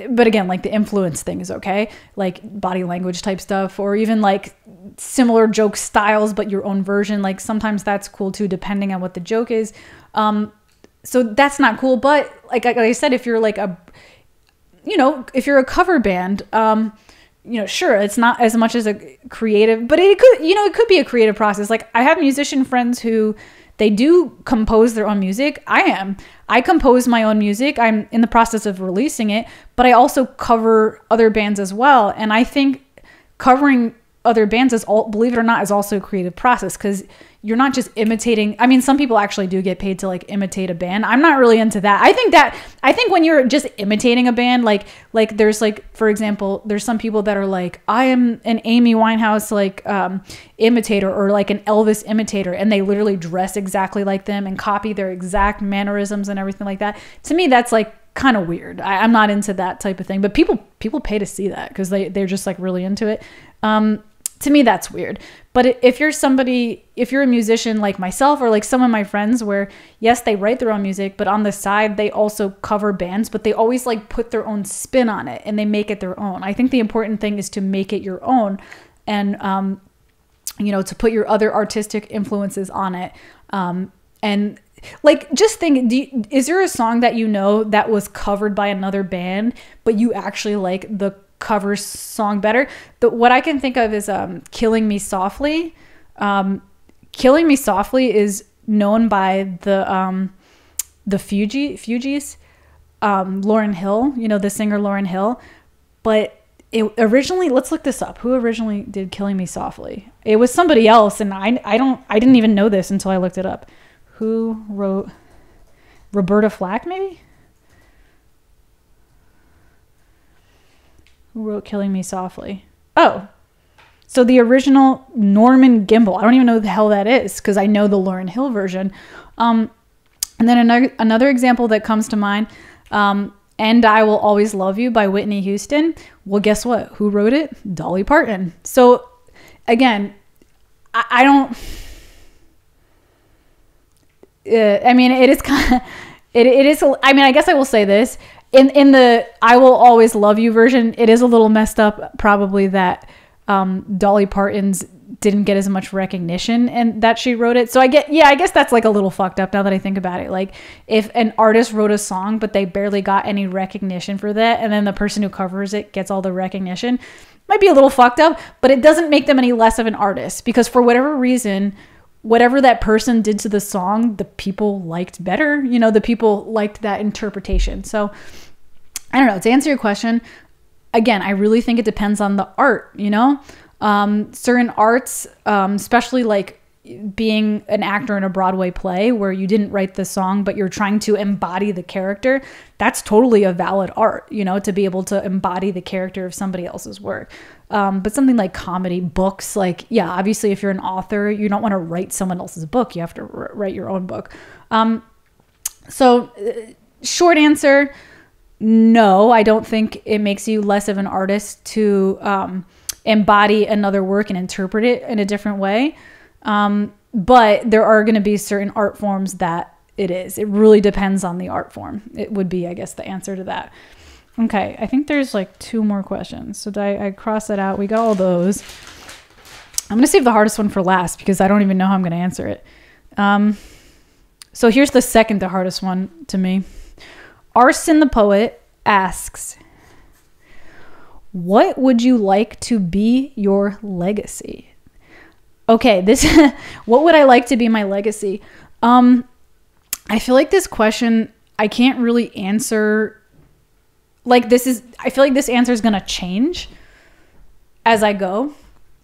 but again, like the influence thing is okay. Like body language type stuff, or even like similar joke styles, but your own version. Like sometimes that's cool too, depending on what the joke is. Um, So that's not cool. But like, like I said, if you're like a, you know, if you're a cover band, um, you know, sure, it's not as much as a creative, but it could, you know, it could be a creative process. Like I have musician friends who they do compose their own music. I am. I compose my own music. I'm in the process of releasing it, but I also cover other bands as well. And I think covering other bands is all, believe it or not, is also a creative process, because you're not just imitating. I mean, some people actually do get paid to like imitate a band. I'm not really into that. I think that, I think when you're just imitating a band, like, like there's like, for example, there's some people that are like, I am an Amy Winehouse, like um, imitator, or like an Elvis imitator. And they literally dress exactly like them and copy their exact mannerisms and everything like that. To me, that's like kind of weird. I, I'm not into that type of thing, but people, people pay to see that because they, they're just like really into it. Um, To me, that's weird. But if you're somebody, if you're a musician like myself, or like some of my friends where, yes, they write their own music, but on the side, they also cover bands, but they always like put their own spin on it and they make it their own. I think the important thing is to make it your own, and, um, you know, to put your other artistic influences on it. Um, and like, just think, do you, is there a song that you know that was covered by another band, but you actually like the cover song better? But what I can think of is um Killing Me Softly. um Killing Me Softly is known by the um the Fugees, Fugees um Lauryn Hill, you know, the singer Lauryn Hill. But it originally, let's look this up, who originally did Killing Me Softly. It was somebody else, and I I don't I didn't even know this until I looked it up. Who wrote Roberta Flack, maybe? Who wrote Killing Me Softly? Oh, so the original Norman Gimbel. I don't even know who the hell that is, because I know the Lauryn Hill version. Um, and then another, another example that comes to mind, um, And I Will Always Love You by Whitney Houston. Well, guess what? Who wrote it? Dolly Parton. So again, I, I don't... Uh, I mean, it is kind of... It, it is... I mean, I guess I will say this. In in the I Will Always Love You version, it is a little messed up probably that um, Dolly Parton's didn't get as much recognition and that she wrote it. So I get, yeah, I guess that's like a little fucked up now that I think about it. Like if an artist wrote a song, but they barely got any recognition for that, and then the person who covers it gets all the recognition, might be a little fucked up, but it doesn't make them any less of an artist, because for whatever reason, whatever that person did to the song, the people liked better. You know, the people liked that interpretation. So I don't know. To answer your question, again, I really think it depends on the art, you know? Um, certain arts, um, especially like being an actor in a Broadway play where you didn't write the song, but you're trying to embody the character, that's totally a valid art, you know, to be able to embody the character of somebody else's work. Um, but something like comedy, books, like, yeah, obviously if you're an author, you don't want to write someone else's book. You have to write your own book. Um, so uh, short answer, no, I don't think it makes you less of an artist to um, embody another work and interpret it in a different way. Um, but there are going to be certain art forms that it is. It really depends on the art form. It would be, I guess, the answer to that. Okay. I think there's like two more questions. So I, I cross that out. We got all those. I'm going to save the hardest one for last because I don't even know how I'm going to answer it. Um, so here's the second, the hardest one to me. Arson the Poet asks, what would you like to be your legacy? Okay, this, what would I like to be my legacy? Um, I feel like this question, I can't really answer. Like this is, I feel like this answer is going to change as I go,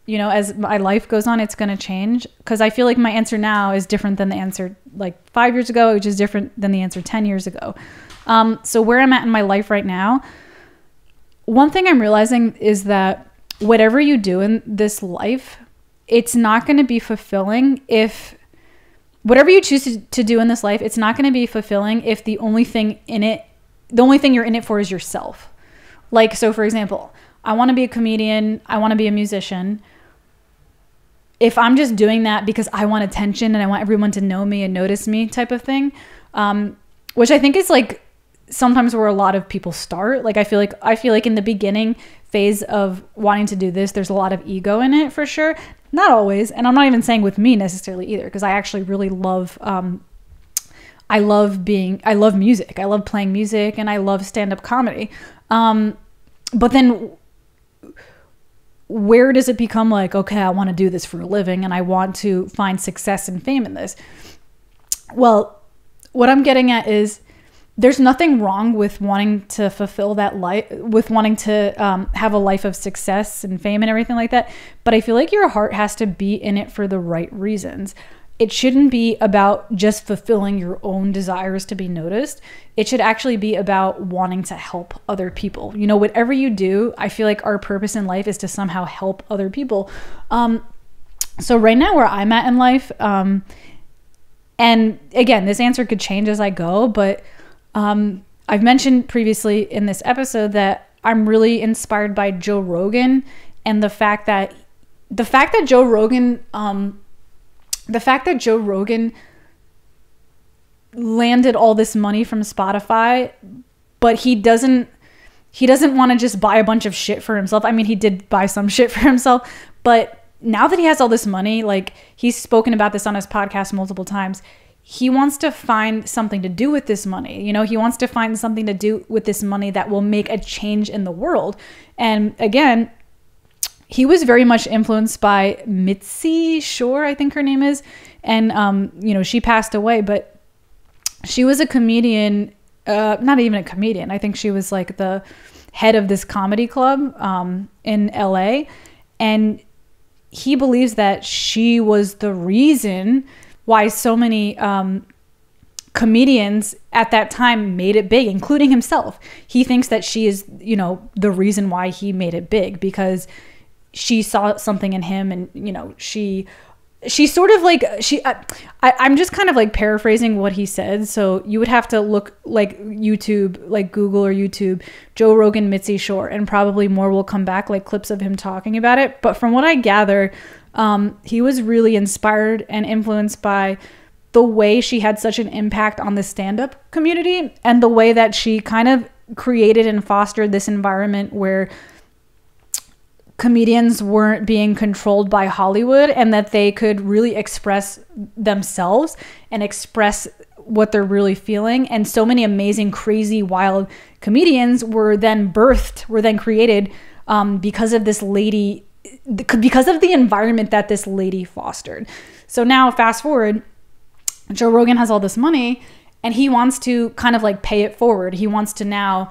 you know, as my life goes on, it's going to change. Cause I feel like my answer now is different than the answer like five years ago, which is different than the answer ten years ago. Um, so where I'm at in my life right now, one thing I'm realizing is that whatever you do in this life, it's not going to be fulfilling if whatever you choose to, to do in this life, it's not going to be fulfilling if the only thing in it, the only thing you're in it for is yourself. Like, so for example, I want to be a comedian. I want to be a musician. If I'm just doing that because I want attention and I want everyone to know me and notice me type of thing, um, which I think is like sometimes where a lot of people start. Like, I feel like, I feel like in the beginning phase of wanting to do this, there's a lot of ego in it for sure. Not always. And I'm not even saying with me necessarily either, because I actually really love, um, I love being, I love music. I love playing music and I love stand-up comedy. Um, but then where does it become like, okay, I want to do this for a living and I want to find success and fame in this? Well, what I'm getting at is there's nothing wrong with wanting to fulfill that life, with wanting to um, have a life of success and fame and everything like that. But I feel like your heart has to be in it for the right reasons. It shouldn't be about just fulfilling your own desires to be noticed. It should actually be about wanting to help other people. You know, whatever you do, I feel like our purpose in life is to somehow help other people. Um, so right now where I'm at in life, um, and again, this answer could change as I go, but Um, I've mentioned previously in this episode that I'm really inspired by Joe Rogan and the fact that the fact that Joe Rogan, um, the fact that Joe Rogan landed all this money from Spotify, but he doesn't, he doesn't want to just buy a bunch of shit for himself. I mean, he did buy some shit for himself, but now that he has all this money, like he's spoken about this on his podcast multiple times. He wants to find something to do with this money. You know, he wants to find something to do with this money that will make a change in the world. And again, he was very much influenced by Mitzi Shore, I think her name is. And, um, you know, she passed away, but she was a comedian, uh, not even a comedian. I think she was like the head of this comedy club um, in L A. And he believes that she was the reason why so many um, comedians at that time made it big, including himself. He thinks that she is, you know, the reason why he made it big because she saw something in him and, you know, she, she sort of like, she, I, I, I'm just kind of like paraphrasing what he said. So you would have to look like YouTube, like Google or YouTube, Joe Rogan, Mitzi Shore, and probably more will come back, like clips of him talking about it. But from what I gather, Um, he was really inspired and influenced by the way she had such an impact on the stand-up community and the way that she kind of created and fostered this environment where comedians weren't being controlled by Hollywood and that they could really express themselves and express what they're really feeling. And so many amazing, crazy, wild comedians were then birthed, were then created um, because of this lady, because of the environment that this lady fostered. So now fast forward, Joe Rogan has all this money and he wants to kind of like pay it forward. He wants to now,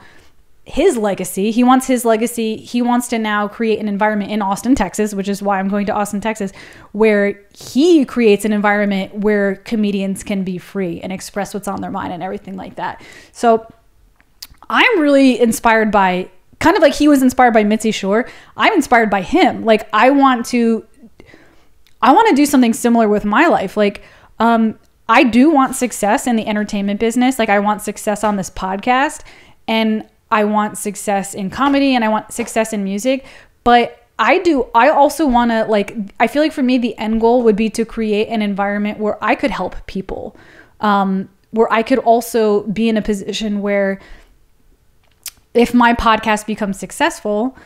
his legacy. He wants his legacy. He wants to now create an environment in Austin, Texas, which is why I'm going to Austin, Texas, where he creates an environment where comedians can be free and express what's on their mind and everything like that. So I'm really inspired by, kind of like he was inspired by Mitzi Shore, I'm inspired by him. Like, I want to, I want to do something similar with my life. Like, um, I do want success in the entertainment business. Like, I want success on this podcast, and I want success in comedy, and I want success in music, but I do, I also want to, like, I feel like for me, the end goal would be to create an environment where I could help people, um, where I could also be in a position where if my podcast becomes successful,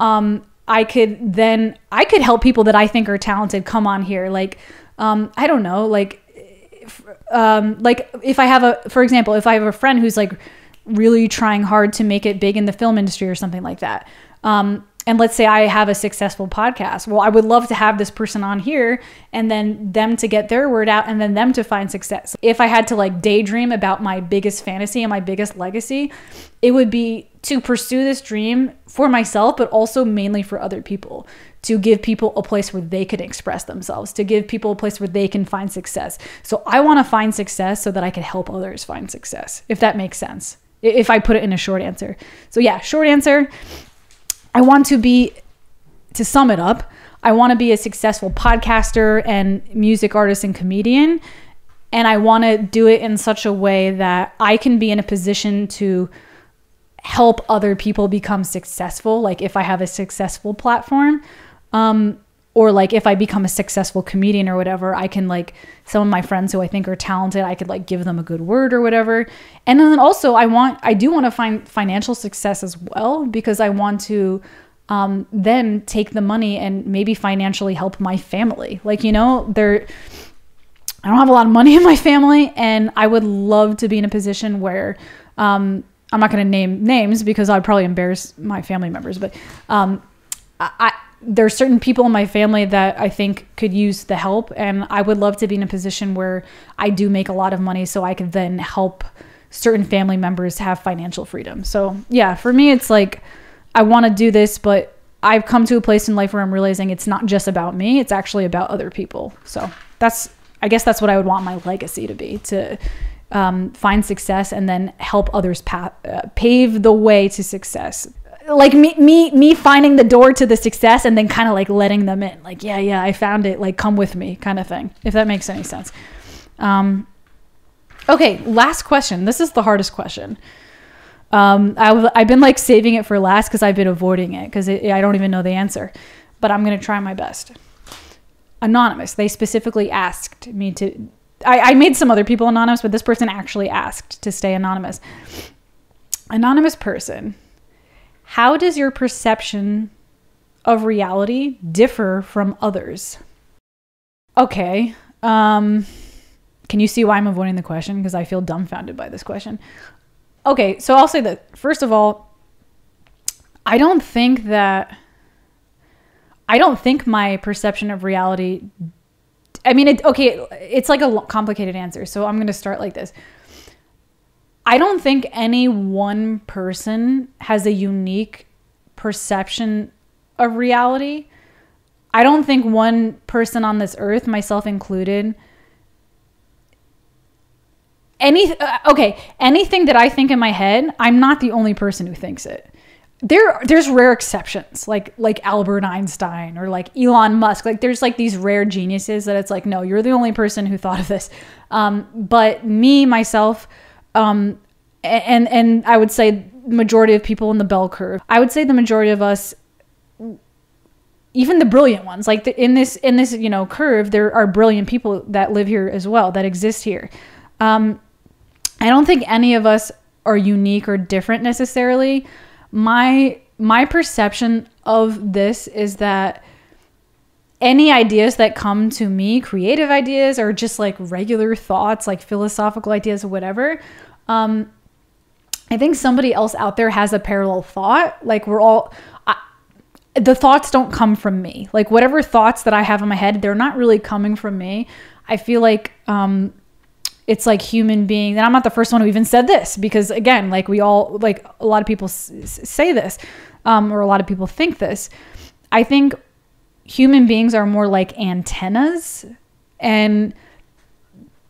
um, I could then, I could help people that I think are talented come on here. Like, um, I don't know, like, if, um, like if I have a, for example, if I have a friend who's like, really trying hard to make it big in the film industry or something like that. Um, and let's say I have a successful podcast. Well, I would love to have this person on here and then them to get their word out and then them to find success. If I had to like daydream about my biggest fantasy and my biggest legacy, it would be to pursue this dream for myself, but also mainly for other people, to give people a place where they can express themselves, to give people a place where they can find success. So I want to find success so that I can help others find success, if that makes sense. If I put it in a short answer. So yeah, short answer, I want to be, to sum it up, I want to be a successful podcaster and music artist and comedian. And I want to do it in such a way that I can be in a position to help other people become successful. Like if I have a successful platform, um, or like if I become a successful comedian or whatever, I can like some of my friends who I think are talented, I could like give them a good word or whatever. And then also I want, I do want to find financial success as well, because I want to um, then take the money and maybe financially help my family. Like, you know, there, I don't have a lot of money in my family, and I would love to be in a position where, um, I'm not going to name names because I'd probably embarrass my family members, but um, I, I there are certain people in my family that I think could use the help, and I would love to be in a position where I do make a lot of money so I could then help certain family members have financial freedom. So yeah, for me, it's like, I want to do this, but I've come to a place in life where I'm realizing it's not just about me. It's actually about other people. So that's, I guess that's what I would want my legacy to be, to um, find success and then help others pa- uh, pave the way to success. Like me, me, me finding the door to the success and then kind of like letting them in. Like, yeah, yeah, I found it. Like, come with me kind of thing, if that makes any sense. Um, okay, last question. This is the hardest question. Um, I, I've been like saving it for last because I've been avoiding it because I don't even know the answer. But I'm going to try my best. Anonymous. They specifically asked me to... I, I made some other people anonymous, but this person actually asked to stay anonymous. Anonymous person... How does your perception of reality differ from others? Okay. Um, can you see why I'm avoiding the question? Because I feel dumbfounded by this question. Okay. So I'll say that, first of all, I don't think that, I don't think my perception of reality, I mean, it, okay, it, it's like a complicated answer. So I'm going to start like this. I don't think any one person has a unique perception of reality. I don't think one person on this earth, myself included, any, okay, anything that I think in my head, I'm not the only person who thinks it. There, there's rare exceptions, like like Albert Einstein or like Elon Musk. Like there's like these rare geniuses that it's like, no, you're the only person who thought of this. Um, but me, myself, Um, and, and I would say majority of people in the bell curve, I would say the majority of us, even the brilliant ones, like the, in this, in this, you know, curve, there are brilliant people that live here as well, that exist here. Um, I don't think any of us are unique or different necessarily. My, my perception of this is that any ideas that come to me, creative ideas or just like regular thoughts, like philosophical ideas or whatever, um, I think somebody else out there has a parallel thought. Like we're all, I, the thoughts don't come from me. Like whatever thoughts that I have in my head, they're not really coming from me. I feel like um, it's like human being. And I'm not the first one who even said this, because again, like we all, like a lot of people s say this, um, or a lot of people think this. I think human beings are more like antennas, and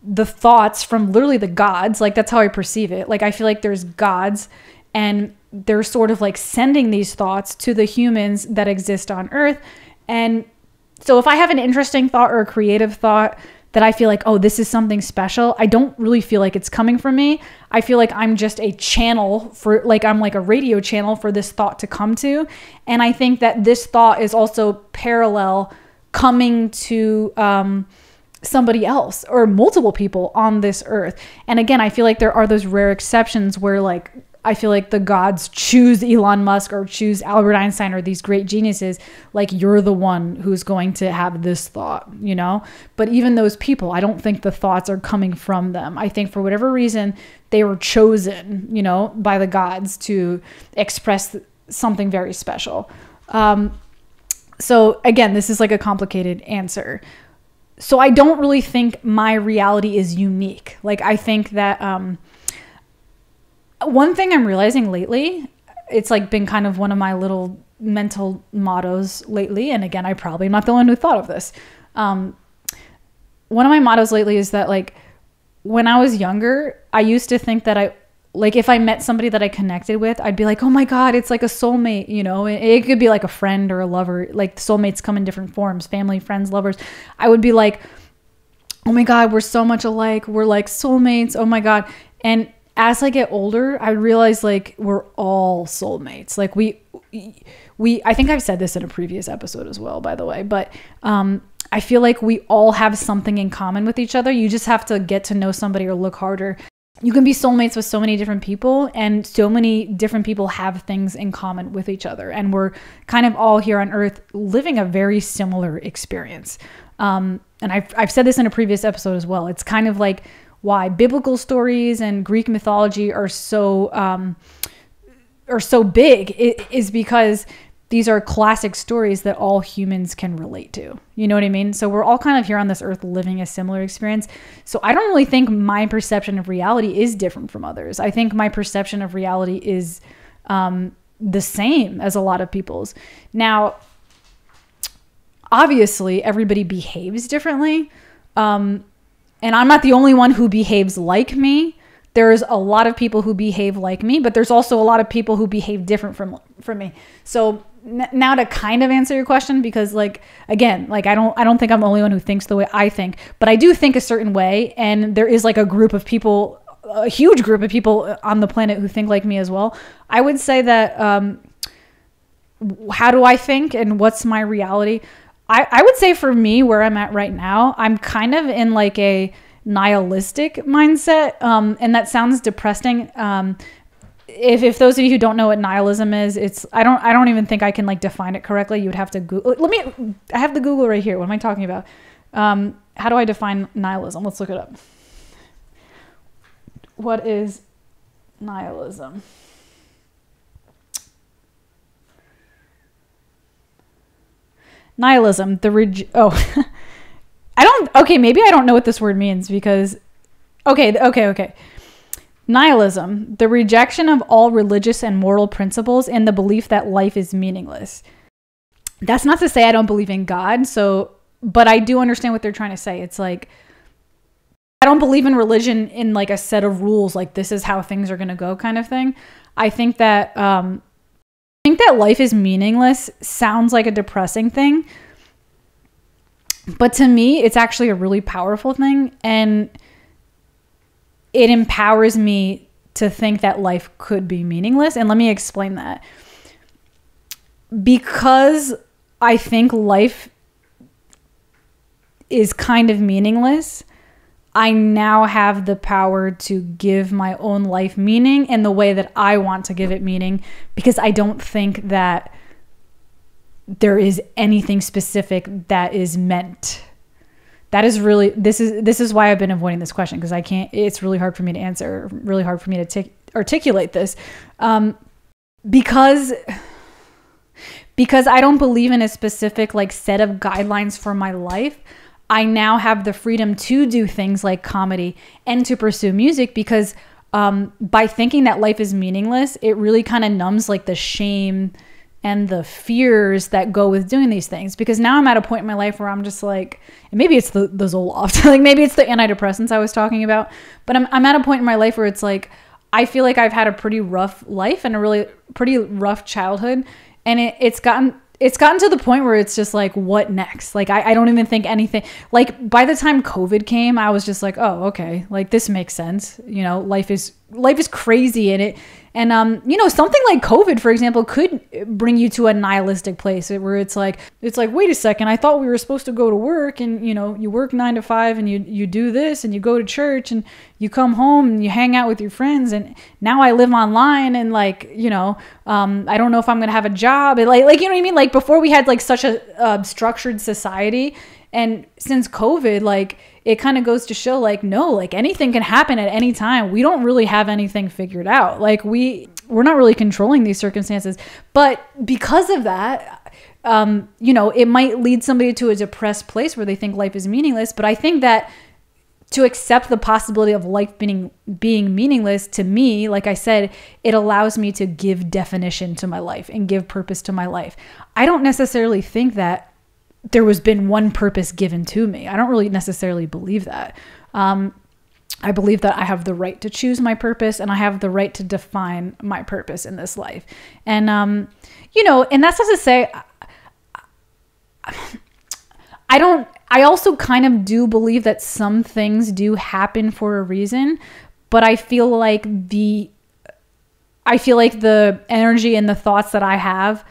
the thoughts from literally the gods, like that's how I perceive it. Like I feel like there's gods, and they're sort of like sending these thoughts to the humans that exist on earth. And so if I have an interesting thought or a creative thought that I feel like, oh, this is something special, I don't really feel like it's coming from me. I feel like I'm just a channel for, like I'm like a radio channel for this thought to come to. And I think that this thought is also parallel coming to um, somebody else or multiple people on this earth. And again, I feel like there are those rare exceptions where like, I feel like the gods choose Elon Musk or choose Albert Einstein or these great geniuses. Like you're the one who's going to have this thought, you know, but even those people, I don't think the thoughts are coming from them. I think for whatever reason, they were chosen, you know, by the gods to express something very special. Um, so again, this is like a complicated answer. So I don't really think my reality is unique. Like I think that, um, one thing I'm realizing lately, it's like been kind of one of my little mental mottos lately. And again, I probably am not the one who thought of this. Um, one of my mottos lately is that like, when I was younger, I used to think that I, like if I met somebody that I connected with, I'd be like, oh my God, it's like a soulmate, you know, it, it could be like a friend or a lover, like soulmates come in different forms, family, friends, lovers. I would be like, oh my God, we're so much alike. We're like soulmates. Oh my God. And as I get older, I realize like we're all soulmates. Like we, we, I think I've said this in a previous episode as well, by the way, but um, I feel like we all have something in common with each other. You just have to get to know somebody or look harder. You can be soulmates with so many different people, and so many different people have things in common with each other. And we're kind of all here on earth living a very similar experience. Um, and I've, I've said this in a previous episode as well. It's kind of like, why biblical stories and Greek mythology are so um, are so big it is because these are classic stories that all humans can relate to. You know what I mean? So we're all kind of here on this earth living a similar experience. So I don't really think my perception of reality is different from others. I think my perception of reality is um, the same as a lot of people's. Now, obviously, everybody behaves differently. Um, And I'm not the only one who behaves like me. There's a lot of people who behave like me, but there's also a lot of people who behave different from, from me. So now to kind of answer your question, because like, again, like I don't, I don't think I'm the only one who thinks the way I think, but I do think a certain way. And there is like a group of people, a huge group of people on the planet who think like me as well. I would say that, um, how do I think and what's my reality? I, I would say for me, where I'm at right now, I'm kind of in like a nihilistic mindset. Um, and that sounds depressing. Um, if, if those of you who don't know what nihilism is, it's, I don't, I don't even think I can like define it correctly. You would have to Google. Let me, I have the Google right here. What am I talking about? Um, how do I define nihilism? Let's look it up. What is nihilism? Nihilism, the rig- oh, I don't, okay, maybe I don't know what this word means because, okay, okay, okay. Nihilism, the rejection of all religious and moral principles and the belief that life is meaningless. That's not to say I don't believe in God, so, but I do understand what they're trying to say. It's like, I don't believe in religion in like a set of rules, like this is how things are gonna go kind of thing. I think that, um, I think that life is meaningless sounds like a depressing thing, but to me, it's actually a really powerful thing, and it empowers me to think that life could be meaningless. And let me explain that. Because I think life is kind of meaningless, I now have the power to give my own life meaning in the way that I want to give it meaning, because I don't think that there is anything specific that is meant. That is really, this is, this is why I've been avoiding this question, because I can't, it's really hard for me to answer, really hard for me to articulate this. Um, because, because I don't believe in a specific like set of guidelines for my life. I now have the freedom to do things like comedy and to pursue music, because um, by thinking that life is meaningless, it really kind of numbs like the shame and the fears that go with doing these things. Because now I'm at a point in my life where I'm just like, and maybe it's the, the Zoloft, like maybe it's the antidepressants I was talking about, but I'm, I'm at a point in my life where it's like, I feel like I've had a pretty rough life and a really pretty rough childhood. And it, it's gotten, it's gotten to the point where it's just like, what next? Like, I, I don't even think anything, like by the time COVID came, I was just like, oh, okay. Like this makes sense. You know, life is, life is crazy in it. And, um, you know, something like COVID, for example, could bring you to a nihilistic place where it's like, it's like, wait a second, I thought we were supposed to go to work and, you know, you work nine to five and you, you do this and you go to church and you come home and you hang out with your friends. And now I live online and like, you know, um, I don't know if I'm going to have a job. And like, like, you know what I mean? Like before we had like such a uh, structured society, and since COVID, like it kind of goes to show like, no, like anything can happen at any time. We don't really have anything figured out. Like we, we're not really controlling these circumstances, but because of that, um, you know, it might lead somebody to a depressed place where they think life is meaningless. But I think that to accept the possibility of life being, being meaningless, to me, like I said, it allows me to give definition to my life and give purpose to my life. I don't necessarily think that there was been one purpose given to me. I don't really necessarily believe that. Um, I believe that I have the right to choose my purpose and I have the right to define my purpose in this life. And, um, you know, and that's not to say, I don't, I also kind of do believe that some things do happen for a reason, but I feel like the, I feel like the energy and the thoughts that I have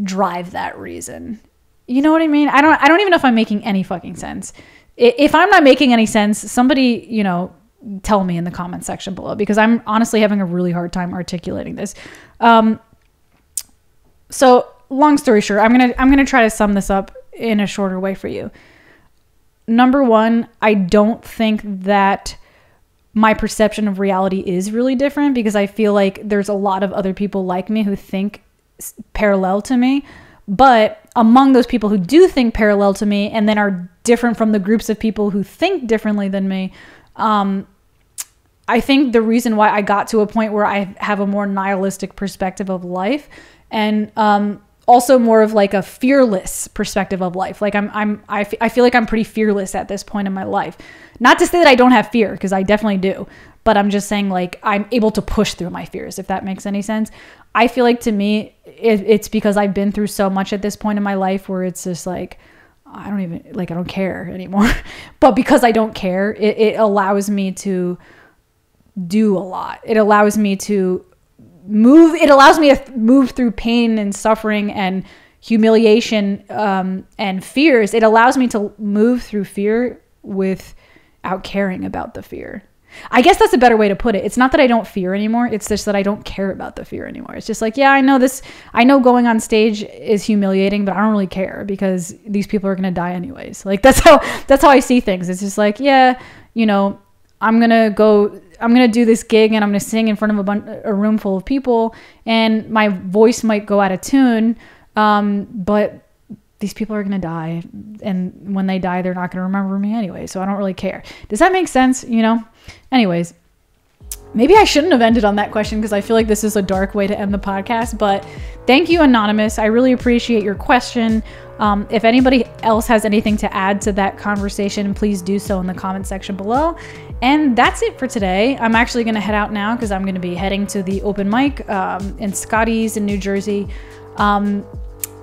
drive that reason. You know what I mean? I don't, I don't even know if I'm making any fucking sense. If I'm not making any sense, somebody, you know, tell me in the comment section below, because I'm honestly having a really hard time articulating this. Um, so long story short, I'm going to, I'm going to try to sum this up in a shorter way for you. Number one, I don't think that my perception of reality is really different, because I feel like there's a lot of other people like me who think parallel to me. But among those people who do think parallel to me and then are different from the groups of people who think differently than me, um, I think the reason why I got to a point where I have a more nihilistic perspective of life, and um, also more of like a fearless perspective of life. Like I'm, I'm, I, f I feel like I'm pretty fearless at this point in my life. Not to say that I don't have fear, because I definitely do, but I'm just saying like, I'm able to push through my fears, if that makes any sense. I feel like to me, it, it's because I've been through so much at this point in my life where it's just like, I don't even, like, I don't care anymore, but because I don't care, it, it allows me to do a lot. It allows me to move. It allows me to move through pain and suffering and humiliation, um, and fears. It allows me to move through fear without caring about the fear. I guess that's a better way to put it. It's not that I don't fear anymore. It's just that I don't care about the fear anymore. It's just like, yeah, I know this, I know going on stage is humiliating, but I don't really care because these people are going to die anyways. Like that's how, that's how I see things. It's just like, yeah, you know, I'm going to go, I'm going to do this gig and I'm going to sing in front of a bunch, a room full of people, and my voice might go out of tune. Um, but these people are going to die. And when they die, they're not going to remember me anyway. So I don't really care. Does that make sense? You know? Anyways, maybe I shouldn't have ended on that question, because I feel like this is a dark way to end the podcast, but thank you, Anonymous. I really appreciate your question. Um, if anybody else has anything to add to that conversation, please do so in the comment section below. And that's it for today. I'm actually going to head out now because I'm going to be heading to the open mic um, in Scotty's in New Jersey. Um,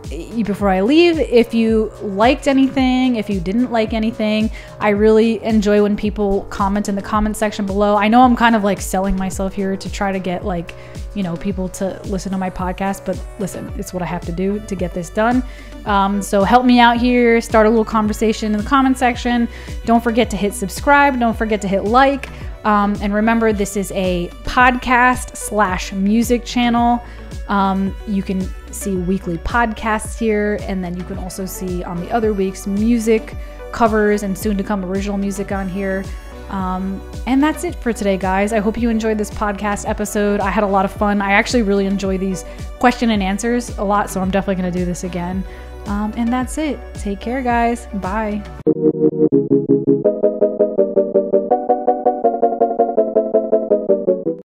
Before I leave, if you liked anything, if you didn't like anything, I really enjoy when people comment in the comment section below. I know I'm kind of like selling myself here to try to get like, you know, people to listen to my podcast, but listen, it's what I have to do to get this done. Um, so help me out here, start a little conversation in the comment section. Don't forget to hit subscribe. Don't forget to hit like. Um, and remember, this is a podcast slash music channel. Um, you can see weekly podcasts here, and then you can also see on the other weeks music covers and soon to come original music on here. Um, and that's it for today, guys. I hope you enjoyed this podcast episode. I had a lot of fun. I actually really enjoy these question and answers a lot, so I'm definitely going to do this again. Um, and that's it. Take care, guys. Bye.